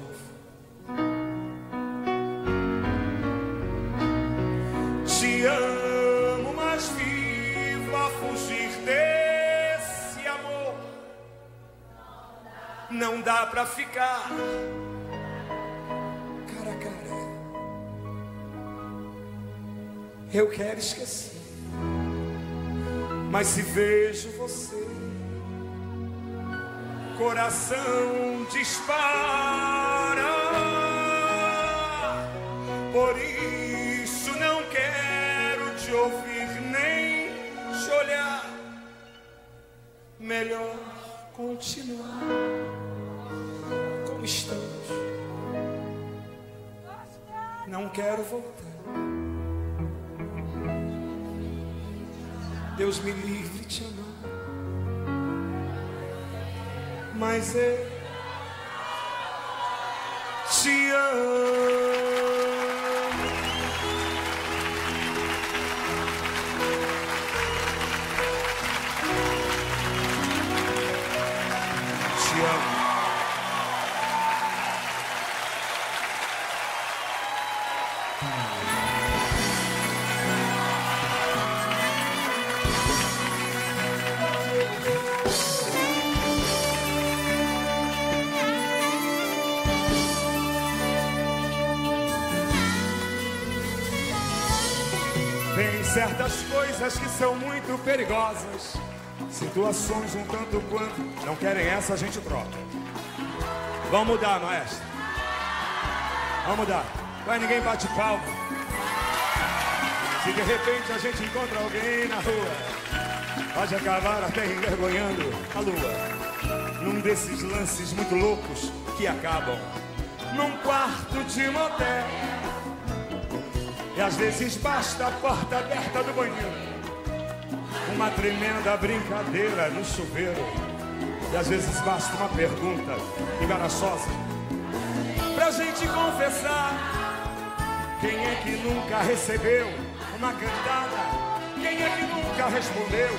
Te amo, mas vivo a fugir dele. Não dá pra ficar cara a cara. Eu quero esquecer, mas se vejo você, coração dispara. Por isso não quero te ouvir nem te olhar. Melhor continuar como estamos. Não quero voltar. Deus me livre te amar, mas eu te amo. Certas coisas que são muito perigosas, situações um tanto quanto. Não querem essa, a gente troca. Vamos mudar, maestro. Vamos mudar. Vai, ninguém bate palma. Se de repente a gente encontra alguém na rua, pode acabar até envergonhando a lua, num desses lances muito loucos que acabam num quarto de motel. E às vezes basta a porta aberta do banheiro, uma tremenda brincadeira no chuveiro. E às vezes basta uma pergunta embaraçosa pra gente confessar. Quem é que nunca recebeu uma cantada? Quem é que nunca respondeu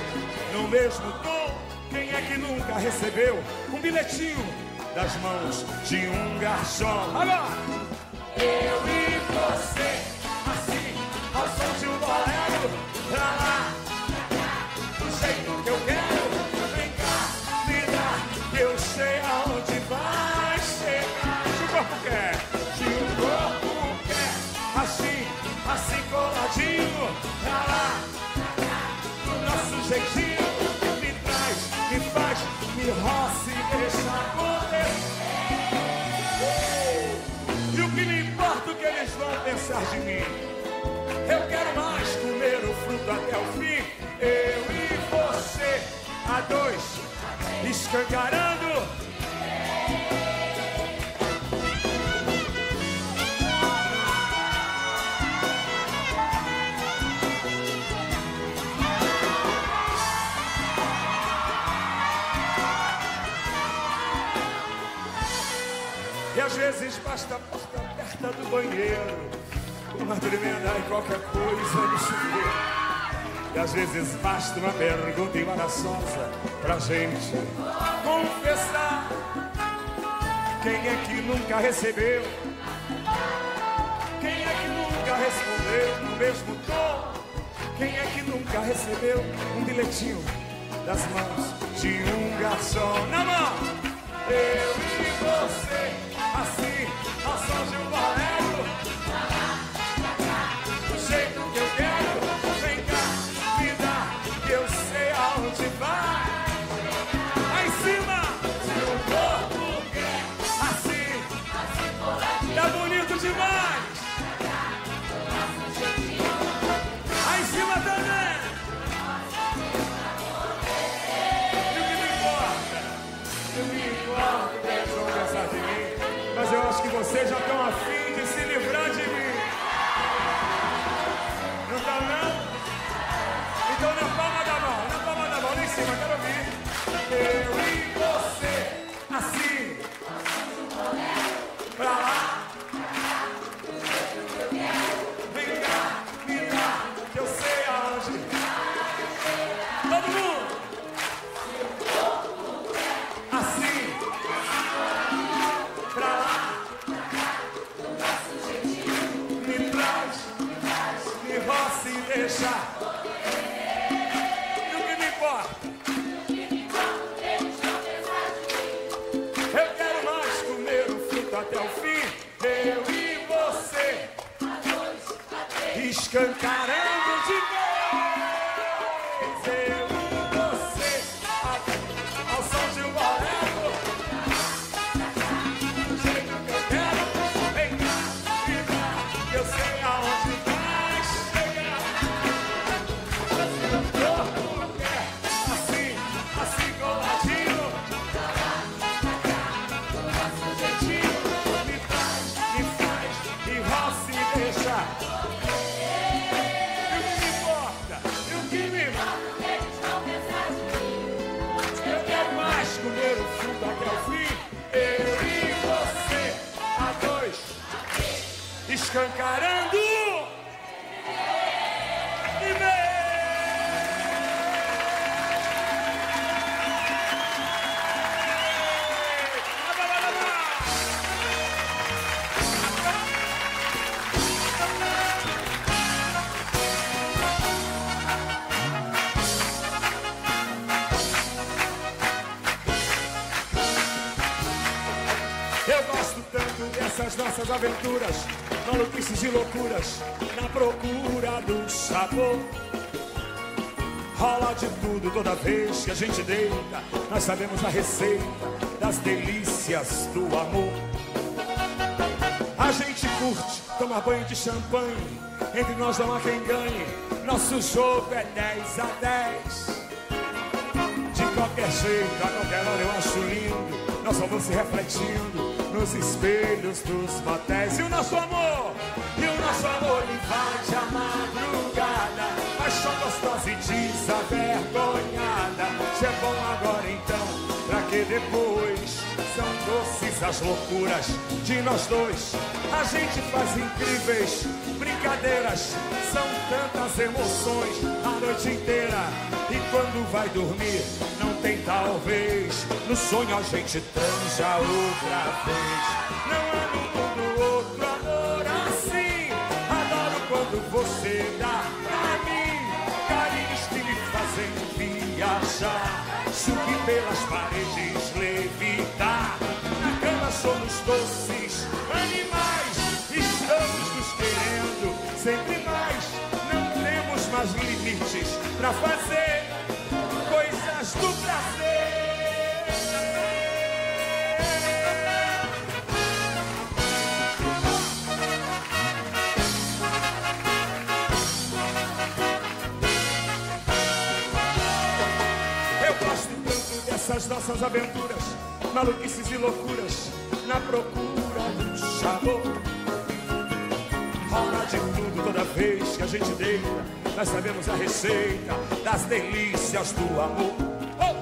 no mesmo tom? Quem é que nunca recebeu um bilhetinho das mãos de um garçom? Agora! Eu e você, assim, ao som de um bolero, pra lá, pra cá, do jeito que eu quero, vem cá, me dá, eu sei aonde vai chegar. Se o corpo quer, se o corpo quer, assim, assim coladinho, pra lá, pra cá, do nosso jeitinho, me traz, me faz, me roça e deixa acontecer. E o que me importa o que eles vão pensar de mim? Eu quero mais comer o fruto até o fim. Eu e você, a dois, escancarando. E às vezes basta a porta aberta do banheiro, uma tremenda e qualquer coisa me subiu. E às vezes basta uma pergunta embaraçosa pra gente confessar. Quem é que nunca recebeu? Quem é que nunca respondeu no mesmo tom? Quem é que nunca recebeu um bilhetinho das mãos de um garçom. Na mão, eu e você, assim, ao som de um bolero. Pra lá, pra cá, do jeito que eu quero. Vem cá, vida, que eu sei aonde vai. Lá em cima, se o corpo quer, assim, assim por aqui. Tá bonito demais. Vocês já estão afim de se livrar de mim. Não está não? Então na palma da mão, na palma da mão, lá em cima, quero ouvir. Eu e você, assim. Pra lá. Vem cá, me dá, que eu sei aonde. Todo mundo. Assim. Pra lá. Deixa. E o que me importa? O que me importa é deixar de mim. Eu quero mais comer o fruto até o fim. Eu e você, a dois, a três, escancarando de vez. Eu e você, a... ao som de um bolero. Do jeito que eu quero, vem cá, vem cá, eu sei aonde vai. Escancarando e meio. Eu gosto tanto dessas nossas aventuras, maluquices e loucuras, na procura do sabor. Rola de tudo toda vez que a gente deita. Nós sabemos a receita das delícias do amor. A gente curte tomar banho de champanhe. Entre nós não há quem ganhe. Nosso jogo é dez a dez. De qualquer jeito, a qualquer hora eu acho lindo. Nós só vamos se refletindo nos espelhos dos motéis. E o nosso amor, e o nosso amor invade a madrugada. Paixão gostosa e desavergonhada. Se é bom agora então, pra que depois? São doces as loucuras de nós dois. A gente faz incríveis brincadeiras. São tantas emoções a noite inteira. E quando vai dormir, não tem talvez. No sonho a gente transa outra vez. Não há no mundo outro amor assim. Adoro quando você dá pra mim carinhos que me fazem viajar, subir pelas paredes, levitar. Na cama somos doces animais. Estamos nos querendo sempre mais. Não temos mais limites pra fazer coisas do prazer. As nossas aventuras, maluquices e loucuras, na procura do sabor. Rola de tudo toda vez que a gente deita. Nós sabemos a receita das delícias do amor. Oh!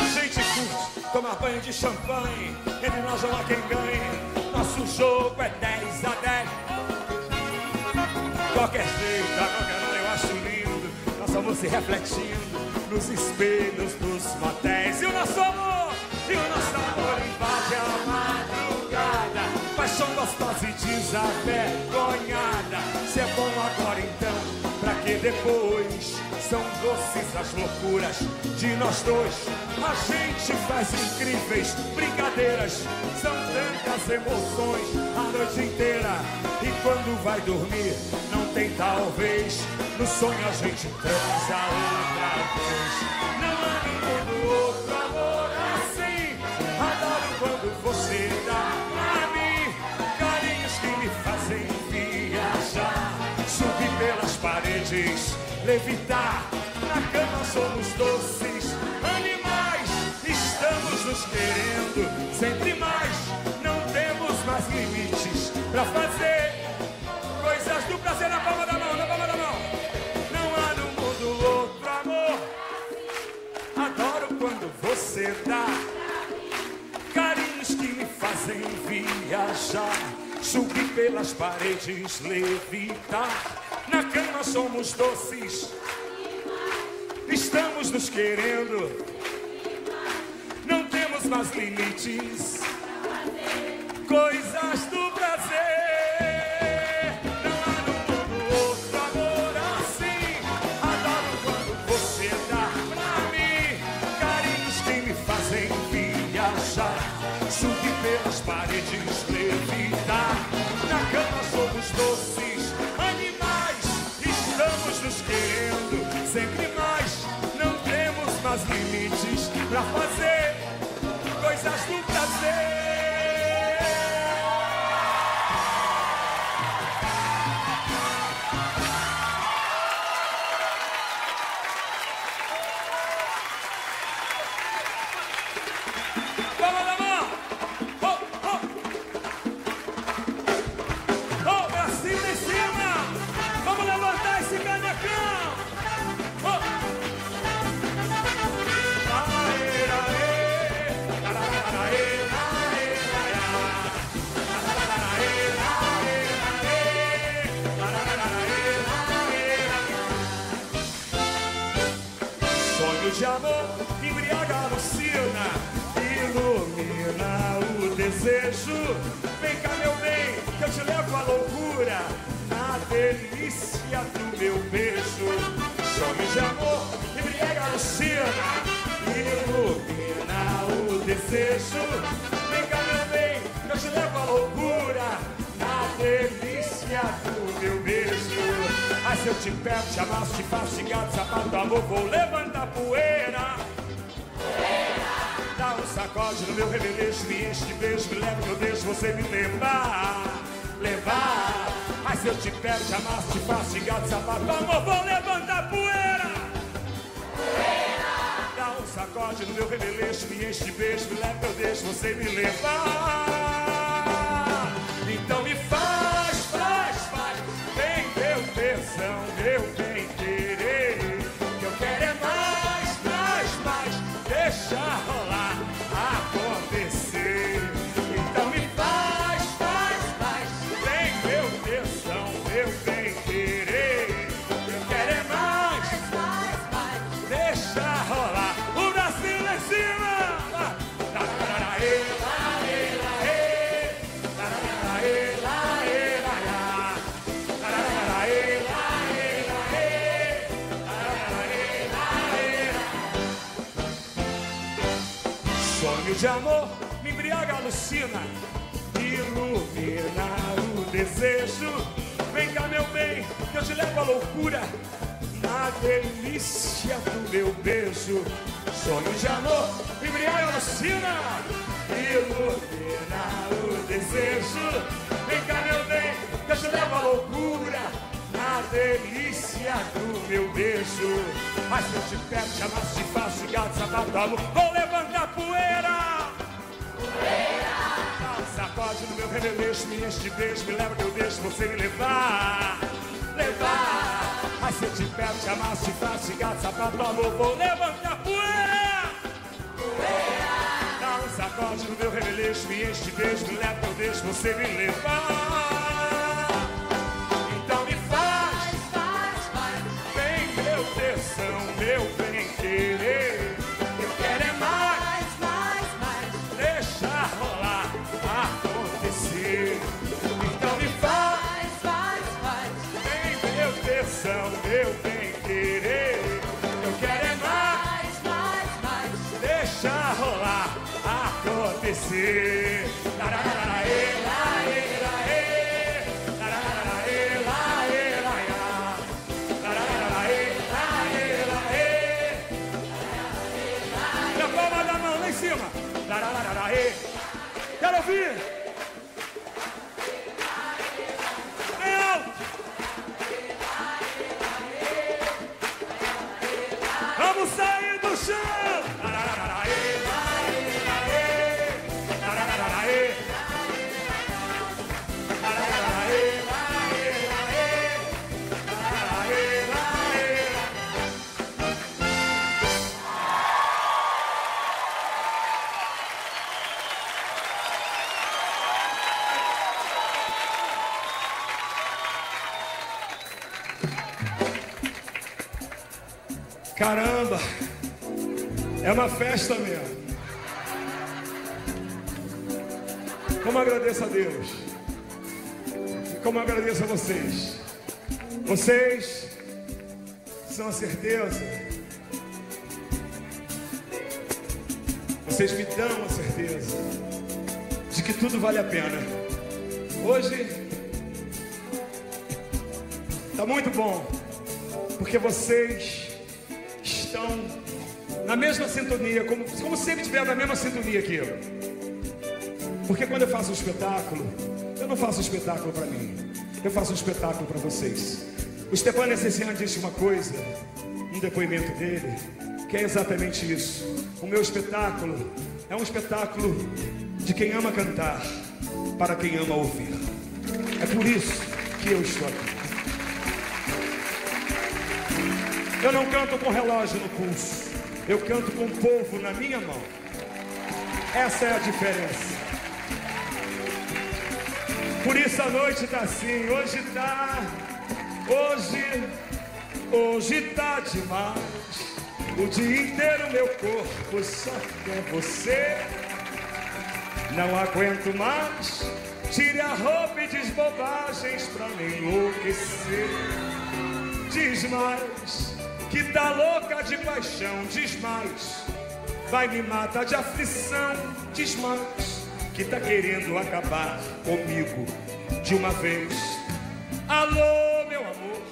A gente curte tomar banho de champanhe. Entre nós não há quem ganhe. Nosso jogo é dez a dez. Qualquer jeito, a qualquer hora eu acho lindo. Nós vamos se refletindo nos espelhos dos motéis. E o nosso amor, e o nosso amor invade a madrugada. Paixão gostosa e desavergonhada. Se é bom agora então, pra que depois? são doces as loucuras de nós dois. A gente faz incríveis brincadeiras, são tantas emoções a noite inteira. E quando vai dormir, não tem talvez, no sonho a gente transa outra vez. Não há nenhum outro amor assim, adoro quando você dá pra mim carinhos que me fazem viajar, subir pelas paredes, levitar, na cama somos doces animais, estamos nos querendo sempre mais, não temos mais limites pra fazer coisas do prazer na palma da mão, na palma da mão. Não há no mundo outro amor, adoro quando você dá carinhos que me fazem viajar, subir pelas paredes, levitar, na cama somos doces, estamos nos querendo, não temos mais limites, coisas do prazer. Não há no mundo outro amor assim, adoro quando você dá pra mim carinhos que me fazem viajar, subir pelas paredes, levitar, na cama somos doces animais, estamos nos querendo sempre mais, não temos mais limites pra fazer coisas do prazer. Vamos lá, mão! Oh, oh! Oh, pra cima em cima! Vamos levantar esse canecão! Sonho de amor embriaga a Lucina, ilumina o desejo. Vem cá, meu bem, que eu te levo à loucura, na delícia do meu beijo. Sonho de amor embriaga a Lucina, ilumina o desejo. Vem cá, meu bem, que eu te levo à loucura, na delícia do meu beijo. Ai, se eu te pego, te amasso, te faço, te gato, sapato, amor, vou levantar poeira. Poeira! Dá um sacode no meu rebelejo, me enche de beijo, me leva que eu deixo você me levar, levar. Ai, se eu te pego, te amasso, te faço, te gato, sapato, amor, vou levantar poeira. Poeira! Dá um sacode no meu rebelejo, me enche de beijo, me leva que eu deixo você me levar. Então me faz, faz, faz, vem teu tesão, meu bem querer, que eu quero é mais, mais, mais, deixa rolar, acontecer. Então me faz, faz, faz, vem meu tesão, meu bem querer, que eu quero é mais, mais, mais, deixa rolar, o Brasil lá em cima. Sonho de amor me embriaga, alucina, ilumina o desejo. Vem cá, meu bem, que eu te levo à loucura, na delícia do meu beijo. Sonho de amor me embriaga, alucina, ilumina o desejo. Vem cá, meu bem, que eu te levo à loucura, na delícia do meu beijo. Mas se eu te pego, te amasso, te faço, te gato, sapato, amor, vou levantar poeira. Poeira! Um sacode no meu rebelejo, me enche de beijo, me leva que eu deixo você me levar, levar. Mas se eu te pego, te amasso, te faço, te gato, sapato, amor, vou levantar poeira. Poeira! Dá um sacode no meu rebelejo, me enche de beijo, me leva que eu deixo você me levar. Meu bem querer, eu quero é mais, mais, mais, deixa rolar, acontecer. Então me faz, faz, faz, vem meu tesão, meu bem querer. Caramba, é uma festa mesmo. Como agradeço a Deus. E como agradeço a vocês. Vocês são a certeza. Vocês me dão a certeza de que tudo vale a pena. Hoje tá muito bom, porque vocês estão na mesma sintonia, como, como sempre estiver na mesma sintonia que eu. Porque quando eu faço um espetáculo, eu não faço um espetáculo para mim, eu faço um espetáculo para vocês. O Stefano Esnaizan disse uma coisa, um depoimento dele, que é exatamente isso. O meu espetáculo é um espetáculo de quem ama cantar, para quem ama ouvir. É por isso que eu estou aqui. Eu não canto com relógio no pulso, eu canto com o povo na minha mão. Essa é a diferença. Por isso a noite tá assim, hoje tá, hoje, hoje tá demais. O dia inteiro meu corpo só quer você. Não aguento mais, tire a roupa e diz bobagens pra me enlouquecer. Diz mais que tá louca de paixão, diz mais, vai me matar de aflição, diz mais, que tá querendo acabar comigo de uma vez. Alô, meu amor,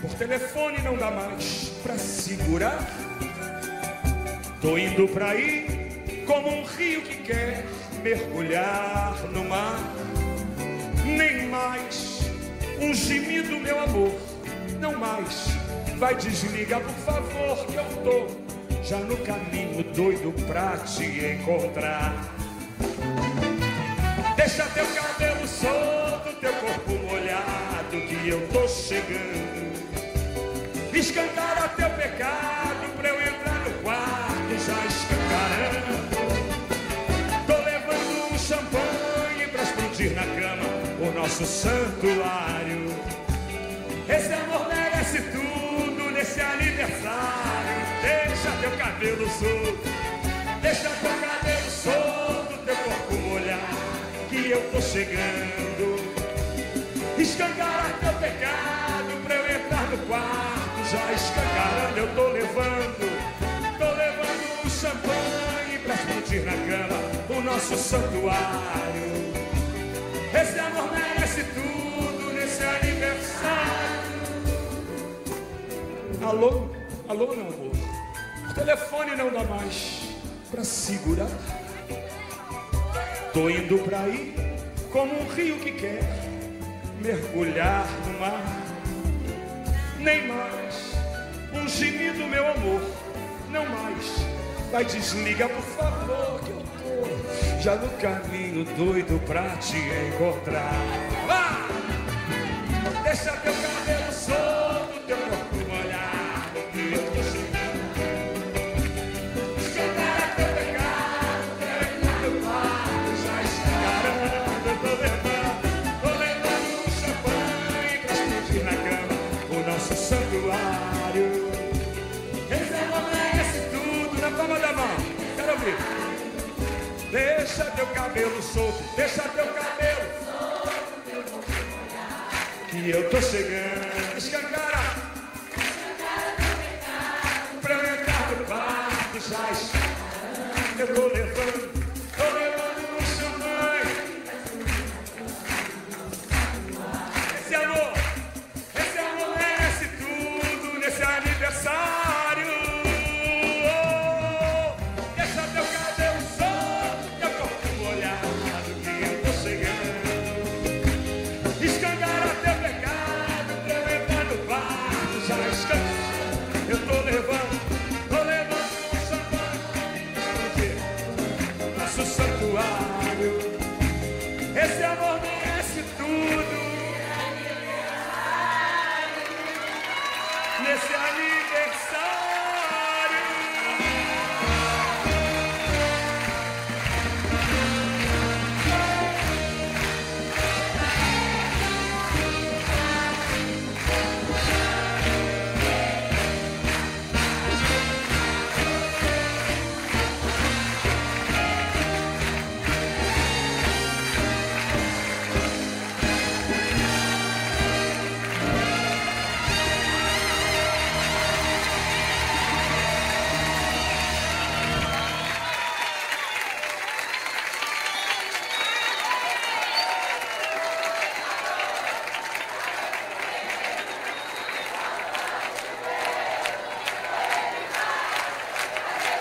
por telefone não dá mais pra segurar. Tô indo pra aí como um rio que quer mergulhar no mar. Nem mais um gemido, meu amor, não mais. Vai, desliga, por favor, que eu tô já no caminho doido pra te encontrar. Deixa teu cabelo solto, teu corpo molhado, que eu tô chegando. Escancara teu pecado pra eu entrar no quarto já escancarando. Tô levando um champanhe pra explodir na cama o nosso santuário. Esse amor merece tudo. Esse aniversário, deixa teu cabelo solto, deixa teu cabelo solto, teu corpo molhado, que eu tô chegando. Escancara teu pecado pra eu entrar no quarto já escancarando. Eu tô levando, tô levando um champanhe pra explodir na cama o nosso santuário. Esse amor merece tudo nesse aniversário. Alô, alô, não, amor, o telefone não dá mais pra segurar. Tô indo pra aí como um rio que quer mergulhar no mar. Nem mais um gemido, meu amor, não mais. Vai, desliga, por favor, que eu tô já no caminho doido pra te encontrar. Ah! Deixa teu cabelo solto, teu corpo santuário. Esse tudo na palma da mão. Quero ouvir. Deixa teu cabelo solto, deixa teu cabelo solto, que eu tô chegando. Escancara, pra eu entrar no barco já escancarando. Eu tô levando, tô levando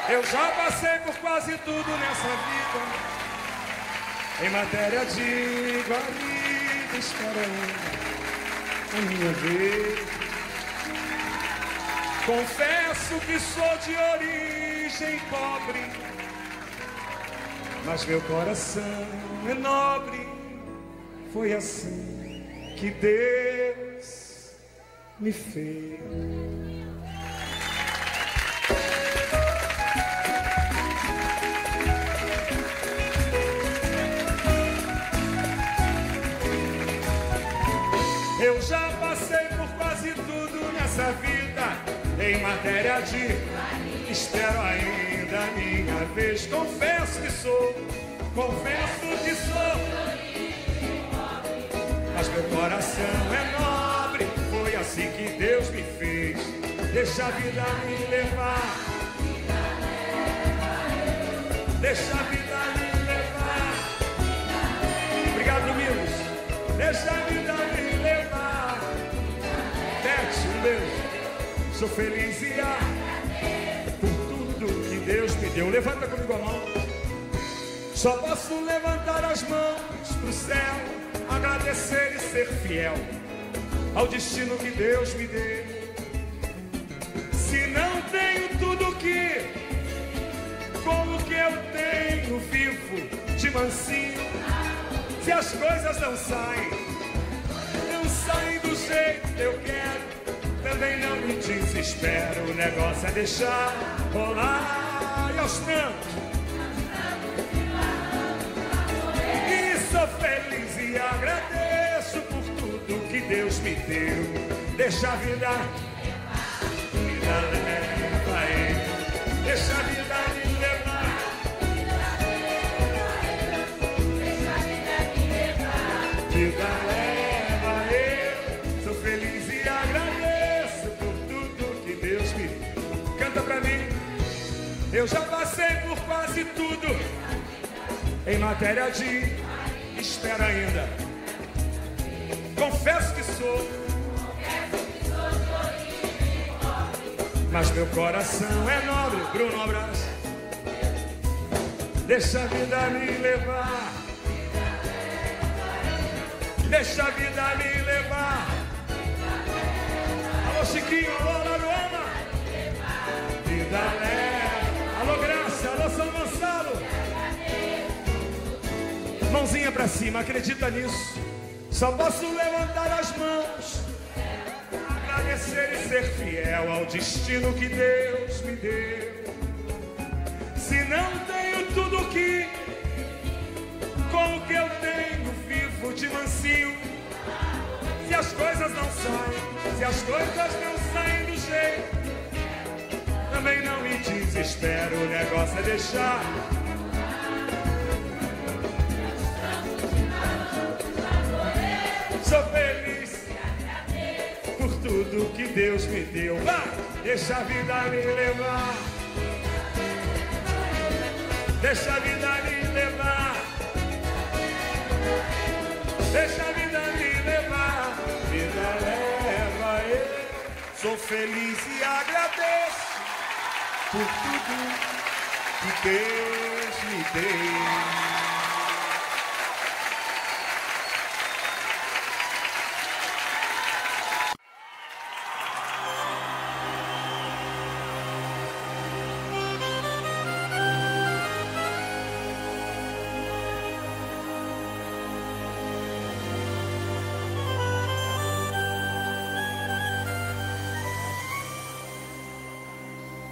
Eu já passei por quase tudo nessa vida, em matéria de igualida, esperando a minha vez. Confesso que sou de origem pobre, mas meu coração é nobre. Foi assim que Deus me fez. Eu já passei por quase tudo nessa vida, em matéria de espero ainda a minha vez. Confesso que sou, confesso que sou, mas meu coração é nobre, foi assim que Deus me fez. Deixa a vida me levar, deixa a vida me levar. Obrigado, Domingos. Deixa a vida me levar. Deus, sou feliz e agradeço por tudo que Deus me deu. Levanta comigo a mão. Só posso levantar as mãos pro céu, agradecer e ser fiel ao destino que Deus me deu. Se não tenho tudo que, como que eu tenho, vivo de mansinho? Se as coisas não saem, não saem do jeito que eu quero, também não me desespero, o negócio é deixar rolar. E aos tantos e sou feliz e agradeço por tudo que Deus me deu. Deixa a vida, vida leva eu. Deixa a vida me levar, deixa a vida me levar, vida leva. Eu já passei por quase tudo, em matéria de espera ainda. Confesso que sou, mas meu coração é nobre. Bruno, abraço. Deixa a vida me levar, deixa a vida me levar. Alô, Chiquinho, alô, Laruana. Vida leva. Alô, Graça, alô, São Gonçalo. Mãozinha pra cima, acredita nisso. Só posso levantar as mãos, agradecer e ser fiel ao destino que Deus me deu. Se não tenho tudo que, com o que eu tenho, vivo de mansinho. Se as coisas não saem, se as coisas não saem do jeito, também não me desespero, o negócio é deixar. Sou feliz por tudo que Deus me deu. Vai, deixa a vida me levar, deixa a vida me levar, deixa a vida me levar, vida leva eu. Sou feliz e agradeço por tudo que Deus me deu.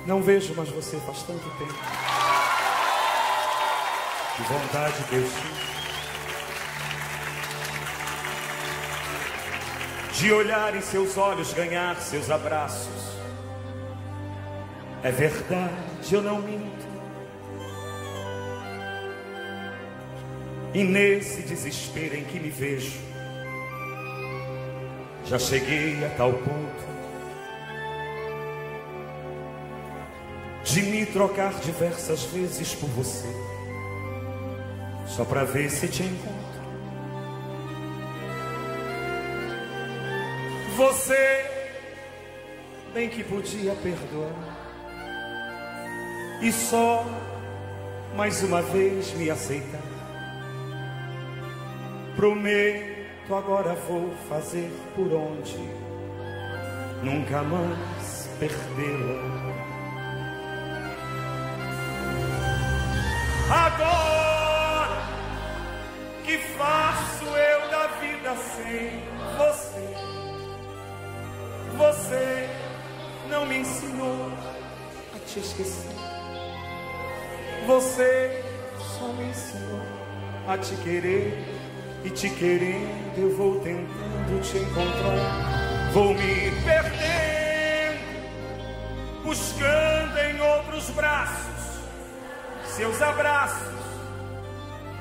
Não vejo mais você faz tanto tempo. Que vontade, Deus. De olhar em seus olhos, ganhar seus abraços. É verdade, eu não minto. E nesse desespero em que me vejo, já cheguei a tal ponto de me trocar diversas vezes por você, só pra ver se te encontro. Você bem que podia perdoar e só mais uma vez me aceitar. Prometo, agora vou fazer por onde nunca mais perdê-la. Agora, que faço eu da vida sem você? Você não me ensinou a te esquecer. Você só me ensinou a te querer. E te querendo eu vou tentando te encontrar. Vou me perdendo, buscando em outros braços seus abraços,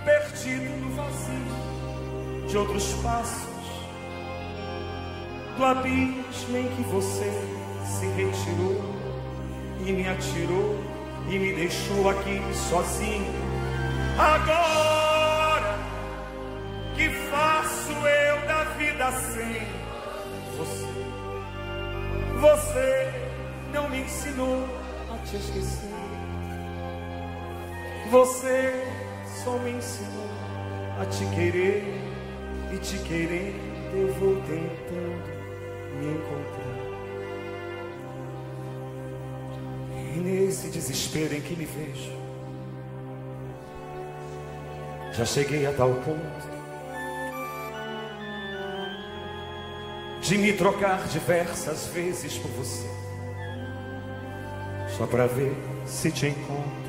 perdido no vazio de outros passos, do abismo em que você se retirou e me atirou e me deixou aqui sozinho. Agora, que faço eu da vida sem você? Você não me ensinou a te esquecer. Você só me ensinou a te querer. E te querendo eu vou tentando me encontrar. E nesse desespero em que me vejo, já cheguei a tal ponto de me trocar diversas vezes por você, só pra ver se te encontro.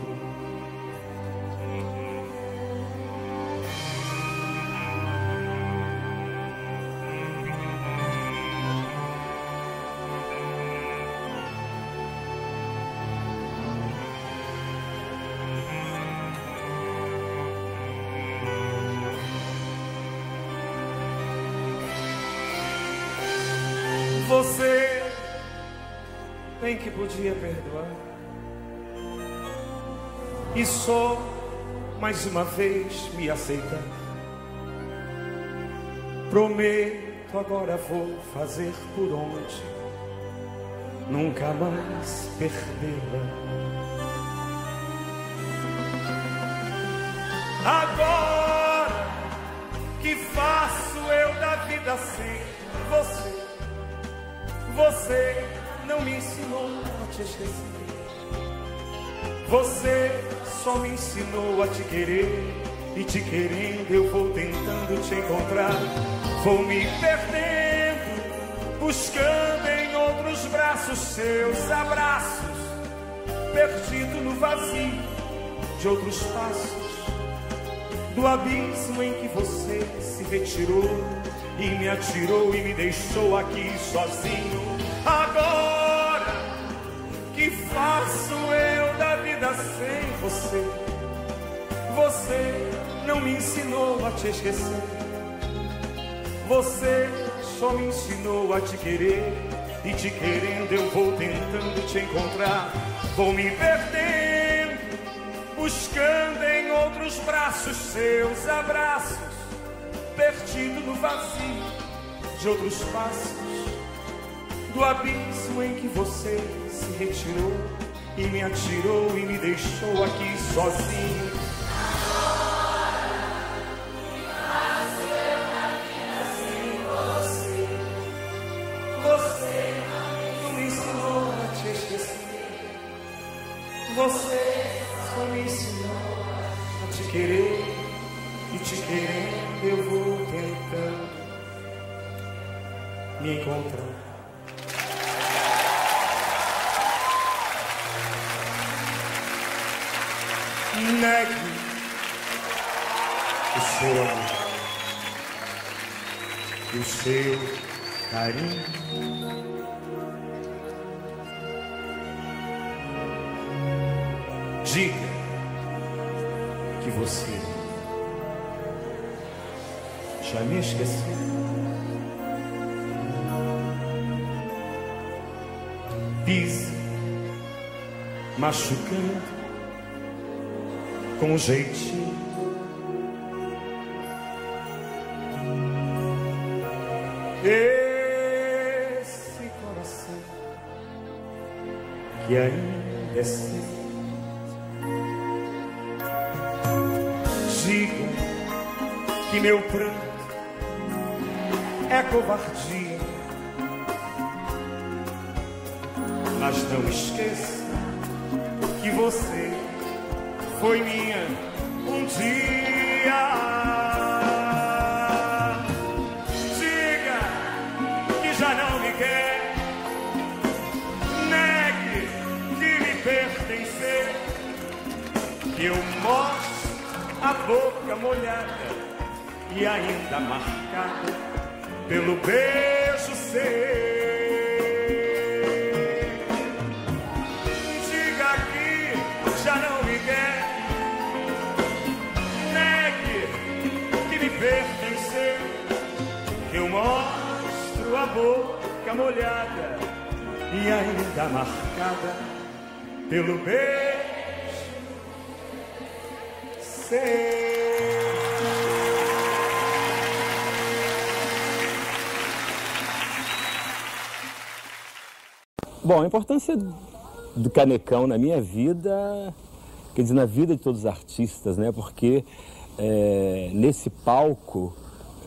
Você bem que podia perdoar e só mais uma vez me aceitar. Prometo, agora vou fazer por onde nunca mais perdê-la. Agora, que faço eu da vida sem você? Você não me ensinou a te esquecer. Você só me ensinou a te querer. E te querendo eu vou tentando te encontrar. Vou me perdendo, buscando em outros braços seus abraços, perdido no vazio de outros passos, do abismo em que você se retirou e me atirou e me deixou aqui sozinho. Agora, que faço eu da vida sem você? Você não me ensinou a te esquecer. Você só me ensinou a te querer. E te querendo eu vou tentando te encontrar. Vou me perdendo, buscando em outros braços seus abraços, perdido no vazio de outros passos, do abismo em que você se retirou e me atirou e me deixou aqui sozinho. Agora, que faço eu da vida sem você? Você não me ensinou a te esquecer. Você só me ensinou a te querer. E te querendo eu vou tentando me encontrar. negue o seu amor e o seu carinho. Diga que você já me esqueceu. Diz, machucando com jeitinho, esse coração que ainda é seu. Diga que meu pranto é covardia, mas não esqueça que você foi minha um dia. Diga que já não me quer, negue que me pertencer, que eu mostro a boca molhada e ainda marcada pelo beijo seu. Diga que já não me quer, negue que me pertenceu, que eu mostro a boca molhada e ainda marcada pelo beijo. Bom, a importância do Canecão na minha vida, quer dizer, na vida de todos os artistas, né? Porque é, nesse palco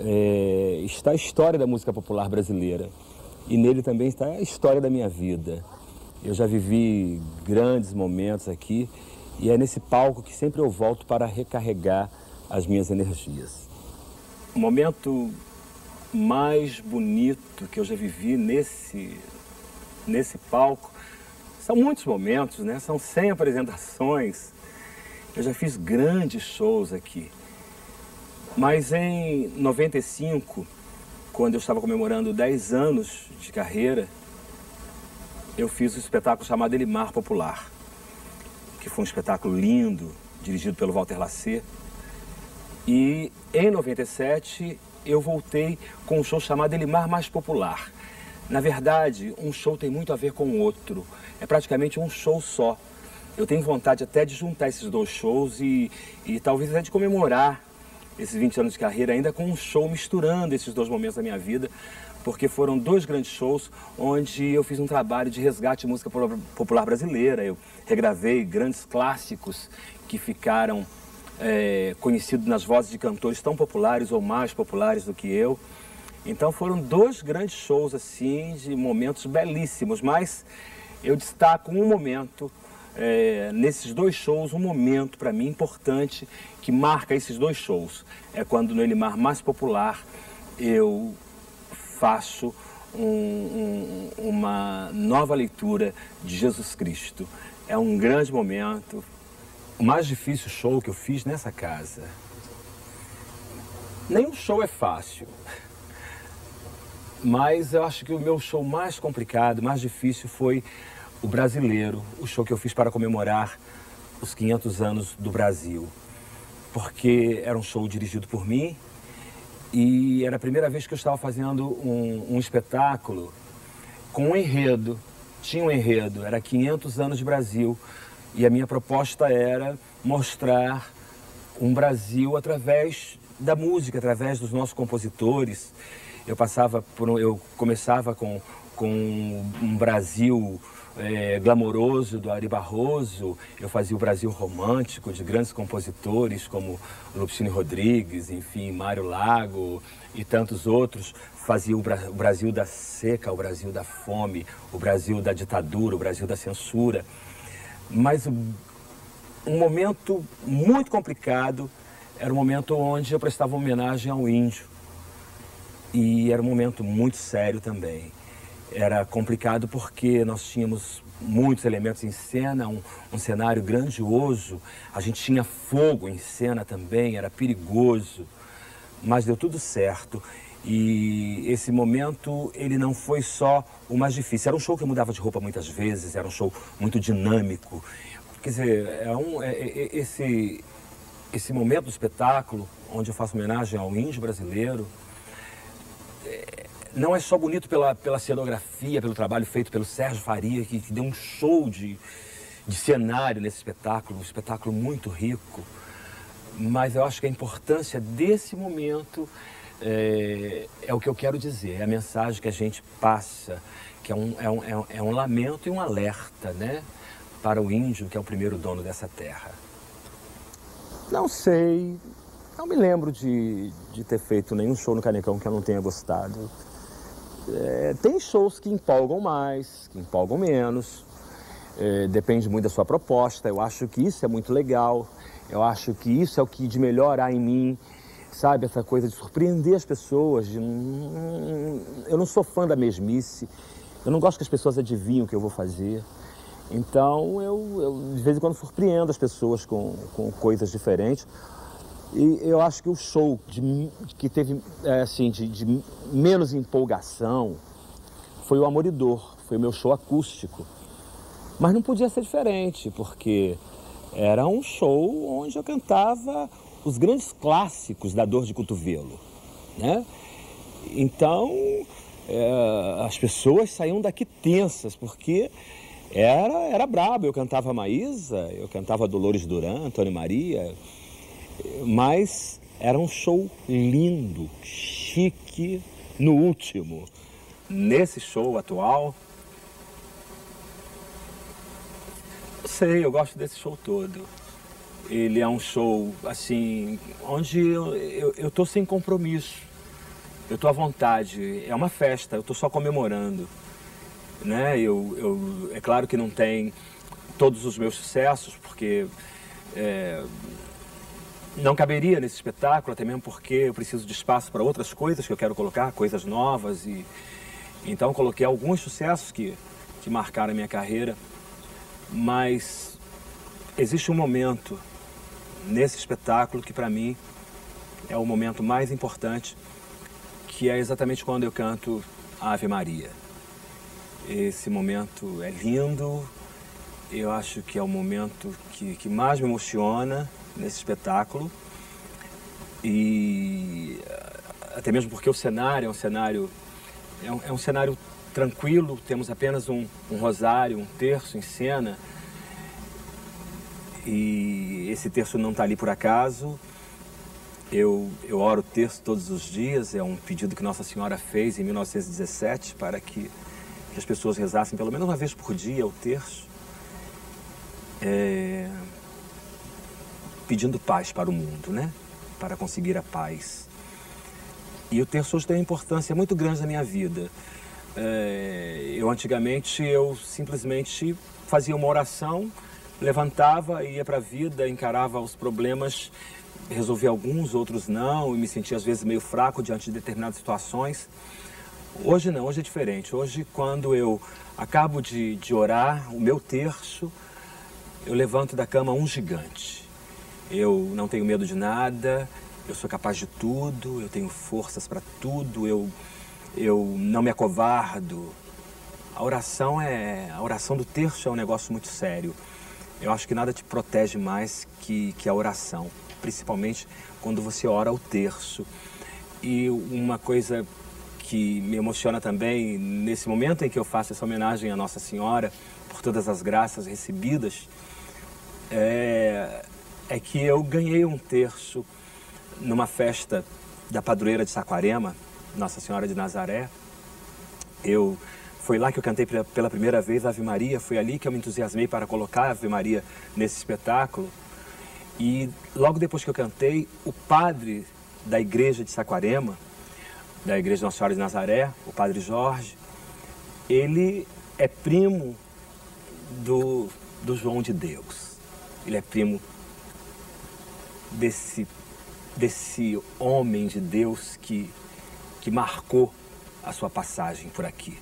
é, está a história da música popular brasileira e nele também está a história da minha vida. Eu já vivi grandes momentos aqui. E é nesse palco que sempre eu volto para recarregar as minhas energias. O momento mais bonito que eu já vivi nesse, nesse palco, são muitos momentos, né? São cem apresentações. Eu já fiz grandes shows aqui. Mas em noventa e cinco, quando eu estava comemorando dez anos de carreira, eu fiz um espetáculo chamado Elymar Popular, que foi um espetáculo lindo, dirigido pelo Walter Lacer. E em noventa e sete eu voltei com um show chamado Elymar Mais Popular. Na verdade, um show tem muito a ver com o outro, é praticamente um show só. Eu tenho vontade até de juntar esses dois shows e, e talvez até de comemorar esses vinte anos de carreira ainda com um show misturando esses dois momentos da minha vida, porque foram dois grandes shows onde eu fiz um trabalho de resgate de música popular brasileira. Eu regravei grandes clássicos que ficaram é, conhecidos nas vozes de cantores tão populares ou mais populares do que eu. Então foram dois grandes shows, assim, de momentos belíssimos, mas eu destaco um momento, é, nesses dois shows, um momento para mim importante que marca esses dois shows. É quando no Elymar Mais Popular eu faço um, um, uma nova leitura de Jesus Cristo. É um grande momento. O mais difícil show que eu fiz nessa casa. Nenhum show é fácil. Mas eu acho que o meu show mais complicado, mais difícil, foi o Brasileiro, o show que eu fiz para comemorar os quinhentos anos do Brasil. Porque era um show dirigido por mim, e era a primeira vez que eu estava fazendo um, um espetáculo com um enredo. Tinha um enredo, era quinhentos anos de Brasil. E a minha proposta era mostrar um Brasil através da música, através dos nossos compositores. Eu, passava por, eu começava com, com um Brasil é, glamouroso, do Ari Barroso. Eu fazia o Brasil romântico, de grandes compositores como Lupicínio Rodrigues, enfim, Mário Lago e tantos outros. Fazia o, Bra o Brasil da seca, o Brasil da fome, o Brasil da ditadura, o Brasil da censura. Mas um, um momento muito complicado era o momento onde eu prestava homenagem ao índio. E era um momento muito sério também. era complicado porque nós tínhamos muitos elementos em cena, um, um cenário grandioso, a gente tinha fogo em cena também, era perigoso, mas deu tudo certo. E esse momento, ele não foi só o mais difícil. Era um show que eu mudava de roupa muitas vezes, era um show muito dinâmico. Quer dizer, é um, é, é, esse, esse momento do espetáculo, onde eu faço homenagem ao índio brasileiro, é, não é só bonito pela, pela cenografia, pelo trabalho feito pelo Sérgio Faria, que, que deu um show de, de cenário nesse espetáculo, um espetáculo muito rico, mas eu acho que a importância desse momento... É, é o que eu quero dizer, é a mensagem que a gente passa, que é um, é um, é um, é um lamento e um alerta, né, para o índio, que é o primeiro dono dessa terra. Não sei, não me lembro de, de ter feito nenhum show no Canecão que eu não tenha gostado. É, tem shows que empolgam mais, que empolgam menos, é, depende muito da sua proposta, eu acho que isso é muito legal, eu acho que isso é o que de melhor há em mim. Sabe, essa coisa de surpreender as pessoas, de... eu não sou fã da mesmice, eu não gosto que as pessoas adivinhem o que eu vou fazer. Então, eu, eu de vez em quando surpreendo as pessoas com, com coisas diferentes. E eu acho que o show de, que teve, é, assim, de, de menos empolgação foi o Amor e Dor, foi o meu show acústico. Mas não podia ser diferente, porque era um show onde eu cantava... os grandes clássicos da dor de cotovelo, né? Então, é, as pessoas saíam daqui tensas, porque era, era brabo. Eu cantava Maísa, eu cantava Dolores Duran, Antônio Maria, mas era um show lindo, chique, no último. Nesse show atual... Não sei, eu gosto desse show todo. Ele é um show, assim, onde eu estou sem compromisso, eu estou à vontade, é uma festa, eu estou só comemorando, né? Eu, eu, é claro que não tem todos os meus sucessos, porque é, não caberia nesse espetáculo, até mesmo porque eu preciso de espaço para outras coisas que eu quero colocar, coisas novas, e então coloquei alguns sucessos que, que marcaram a minha carreira, mas existe um momento... nesse espetáculo que, para mim, é o momento mais importante, que é exatamente quando eu canto a Ave Maria. Esse momento é lindo, eu acho que é o momento que, que mais me emociona nesse espetáculo, e até mesmo porque o cenário é um cenário, é um, é um cenário tranquilo, temos apenas um, um rosário, um terço em cena, e esse terço não está ali por acaso. Eu, eu oro o terço todos os dias, é um pedido que Nossa Senhora fez em mil novecentos e dezessete para que, que as pessoas rezassem pelo menos uma vez por dia o terço, é... pedindo paz para o mundo, né? Para conseguir a paz. E o terço hoje tem uma importância muito grande na minha vida. É... Eu antigamente eu simplesmente fazia uma oração, levantava, ia para a vida, encarava os problemas, resolvia alguns, outros não, e me sentia às vezes meio fraco diante de determinadas situações. Hoje não, hoje é diferente. Hoje, quando eu acabo de, de orar o meu terço, eu levanto da cama um gigante. Eu não tenho medo de nada, eu sou capaz de tudo, eu tenho forças para tudo, eu, eu não me acovardo. A oração, é, a oração do terço é um negócio muito sério. Eu acho que nada te protege mais que, que a oração, principalmente quando você ora o terço. E uma coisa que me emociona também, nesse momento em que eu faço essa homenagem à Nossa Senhora, por todas as graças recebidas, é, é que eu ganhei um terço numa festa da padroeira de Saquarema, Nossa Senhora de Nazaré. Eu... Foi lá que eu cantei pela primeira vez a Ave Maria, foi ali que eu me entusiasmei para colocar a Ave Maria nesse espetáculo. E logo depois que eu cantei, o padre da igreja de Saquarema, da igreja Nossa Senhora de Nazaré, o Padre Jorge, ele é primo do, do João de Deus. Ele é primo desse, desse homem de Deus que, que marcou a sua passagem por aqui.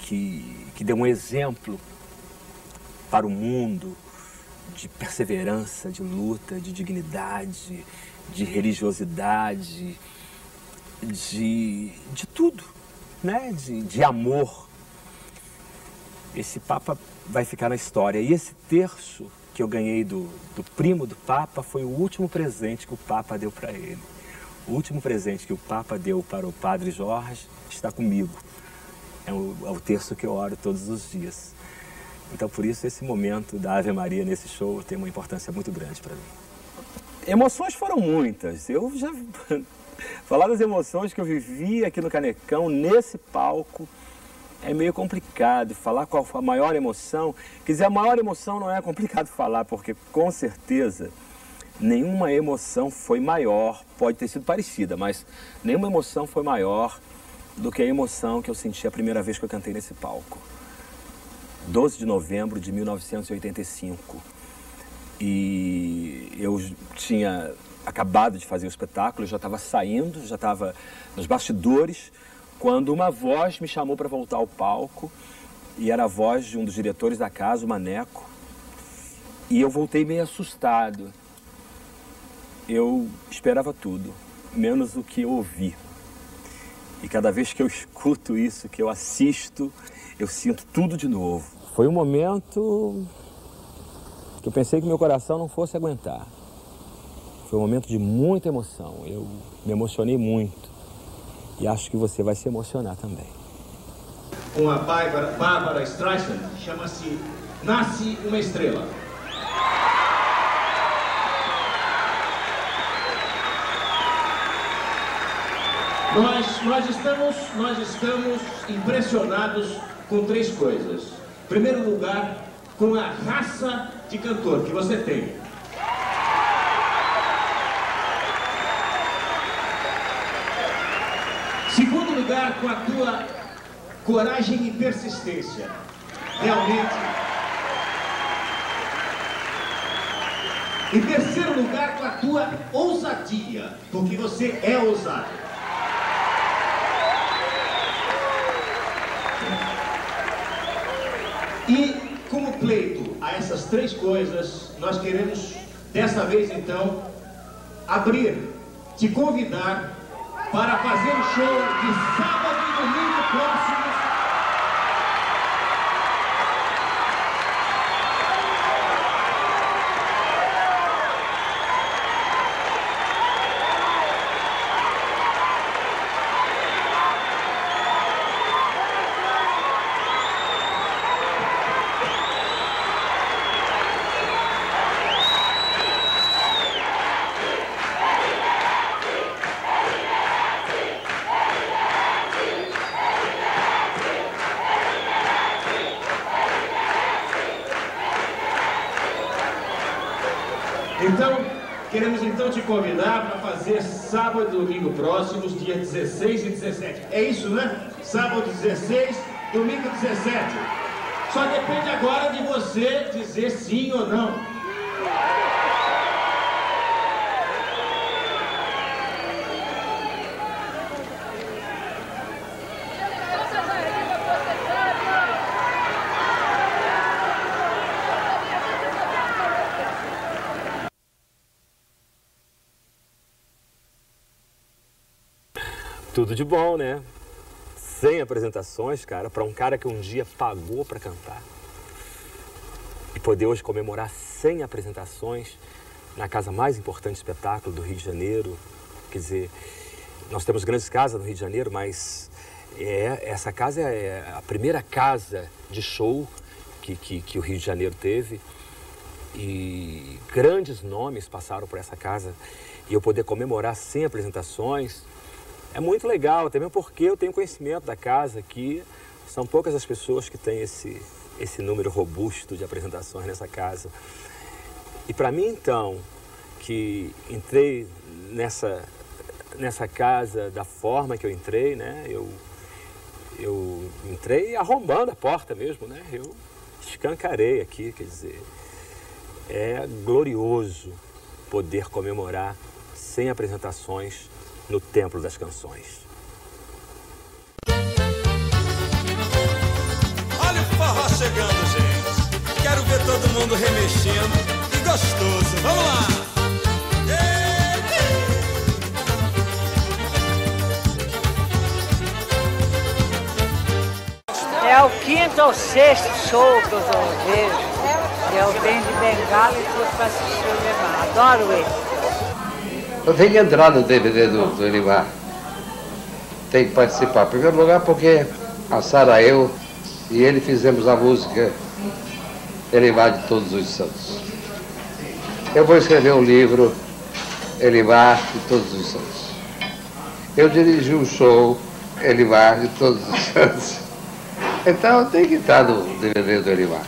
que, que deu um exemplo para o mundo de perseverança, de luta, de dignidade, de religiosidade, de, de tudo, né? de, de amor. Esse Papa vai ficar na história. E esse terço que eu ganhei do, do primo do Papa foi o último presente que o Papa deu para ele. O último presente que o Papa deu para o Padre Jorge está comigo. É o, é o terço que eu oro todos os dias. Então, por isso, esse momento da Ave Maria nesse show tem uma importância muito grande para mim. Emoções foram muitas. Eu já... Falar das emoções que eu vivi aqui no Canecão, nesse palco, é meio complicado. Falar qual foi a maior emoção... Quer dizer, a maior emoção não é complicado falar, porque, com certeza, nenhuma emoção foi maior. Pode ter sido parecida, mas nenhuma emoção foi maior do que a emoção que eu senti a primeira vez que eu cantei nesse palco. doze de novembro de mil novecentos e oitenta e cinco. E eu tinha acabado de fazer o espetáculo, eu já estava saindo, já estava nos bastidores, quando uma voz me chamou para voltar ao palco, e era a voz de um dos diretores da casa, o Maneco, e eu voltei meio assustado. Eu esperava tudo, menos o que eu ouvi. E cada vez que eu escuto isso, que eu assisto, eu sinto tudo de novo. Foi um momento que eu pensei que meu coração não fosse aguentar. Foi um momento de muita emoção. Eu me emocionei muito. E acho que você vai se emocionar também. Uma Bárbara, Bárbara Streisand chama-se Nasce uma Estrela. Nós, nós, estamos, nós estamos impressionados com três coisas. Em primeiro lugar, com a raça de cantor que você tem. Segundo lugar, com a tua coragem e persistência. Realmente. Em terceiro lugar, com a tua ousadia, porque você é ousado. E, como pleito a essas três coisas, nós queremos, dessa vez então, abrir, te convidar para fazer o show de sábado e domingo próximos. Te convidar para fazer sábado e domingo próximos, dia dezesseis e dezessete. É isso, né? Sábado dezesseis, domingo dezessete. Só depende agora de você dizer sim ou não. Tudo de bom, né? Sem apresentações, cara, para um cara que um dia pagou para cantar. E poder hoje comemorar cem apresentações na casa mais importante de espetáculo do Rio de Janeiro. Quer dizer, nós temos grandes casas no Rio de Janeiro, mas é, essa casa é a primeira casa de show que, que, que o Rio de Janeiro teve. E grandes nomes passaram por essa casa. E eu poder comemorar cem apresentações... É muito legal, até mesmo porque eu tenho conhecimento da casa aqui. São poucas as pessoas que têm esse, esse número robusto de apresentações nessa casa. E para mim, então, que entrei nessa, nessa casa da forma que eu entrei, né? Eu, eu entrei arrombando a porta mesmo, né? Eu escancarei aqui, quer dizer, é glorioso poder comemorar cem apresentações no Templo das Canções. mundo remexendo e gostoso. Vamos lá! É o quinto ou sexto show que eu vejo. Eu venho de Bengala e tudo para assistir o Elymar. Adoro ele. Eu tenho que entrar no D V D do, do Elymar. Tem que participar. Em primeiro lugar porque a Sara, eu e ele fizemos a música Elymar de Todos os Santos. Eu vou escrever um livro Elymar de Todos os Santos. Eu dirigi um show Elymar de Todos os Santos. Então eu tenho que estar no D V D do Elymar.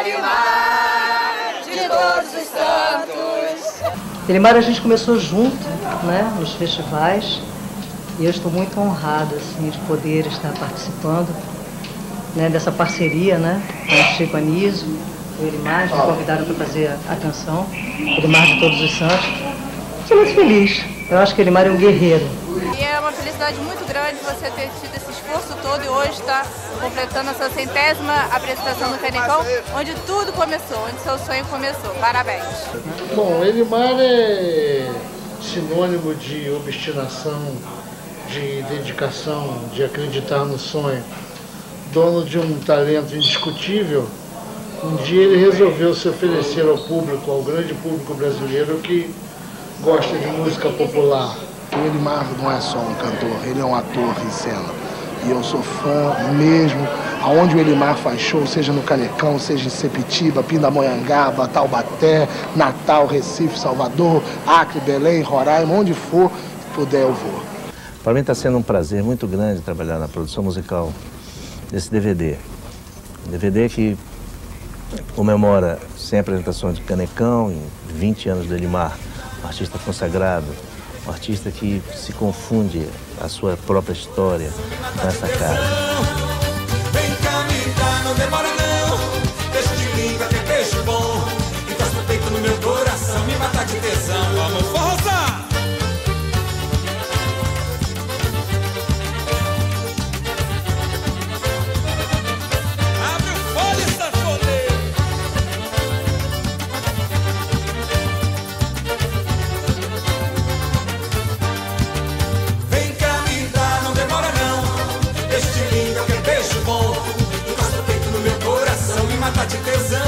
Elymar de Todos os Santos. Elymar a gente começou junto, né, nos festivais, e eu estou muito honrada assim de poder estar participando, né, dessa parceria, né, com o Chico Anysio, o Elymar, que me convidaram para fazer a canção Elymar de Todos os Santos. Estou muito feliz. Eu acho que Elymar é um guerreiro. E é uma felicidade muito grande você ter tido esse esforço todo e hoje está completando a sua centésima apresentação no Canecão, onde tudo começou, onde seu sonho começou. Parabéns. Bom, Elymar é sinônimo de obstinação, de dedicação, de acreditar no sonho. Dono de um talento indiscutível, um dia ele resolveu se oferecer ao público, ao grande público brasileiro que gosta de música popular. O Elymar não é só um cantor, ele é um ator em cena. E eu sou fã mesmo, aonde o Elymar faz show, seja no Canecão, seja em Sepitiba, Pindamonhangaba, Taubaté, Natal, Recife, Salvador, Acre, Belém, Roraima, onde for, puder eu vou. Para mim está sendo um prazer muito grande trabalhar na produção musical desse D V D. Um D V D que comemora cem apresentações de Canecão e vinte anos do Elymar, um artista consagrado, um artista que se confunde a sua própria história com essa cara. Vem cá, me dá, não demora não. Peixe de língua, que é peixe bom. Encosta o peito no meu coração, me mata de tesão. Vamos forrosar! Atenção.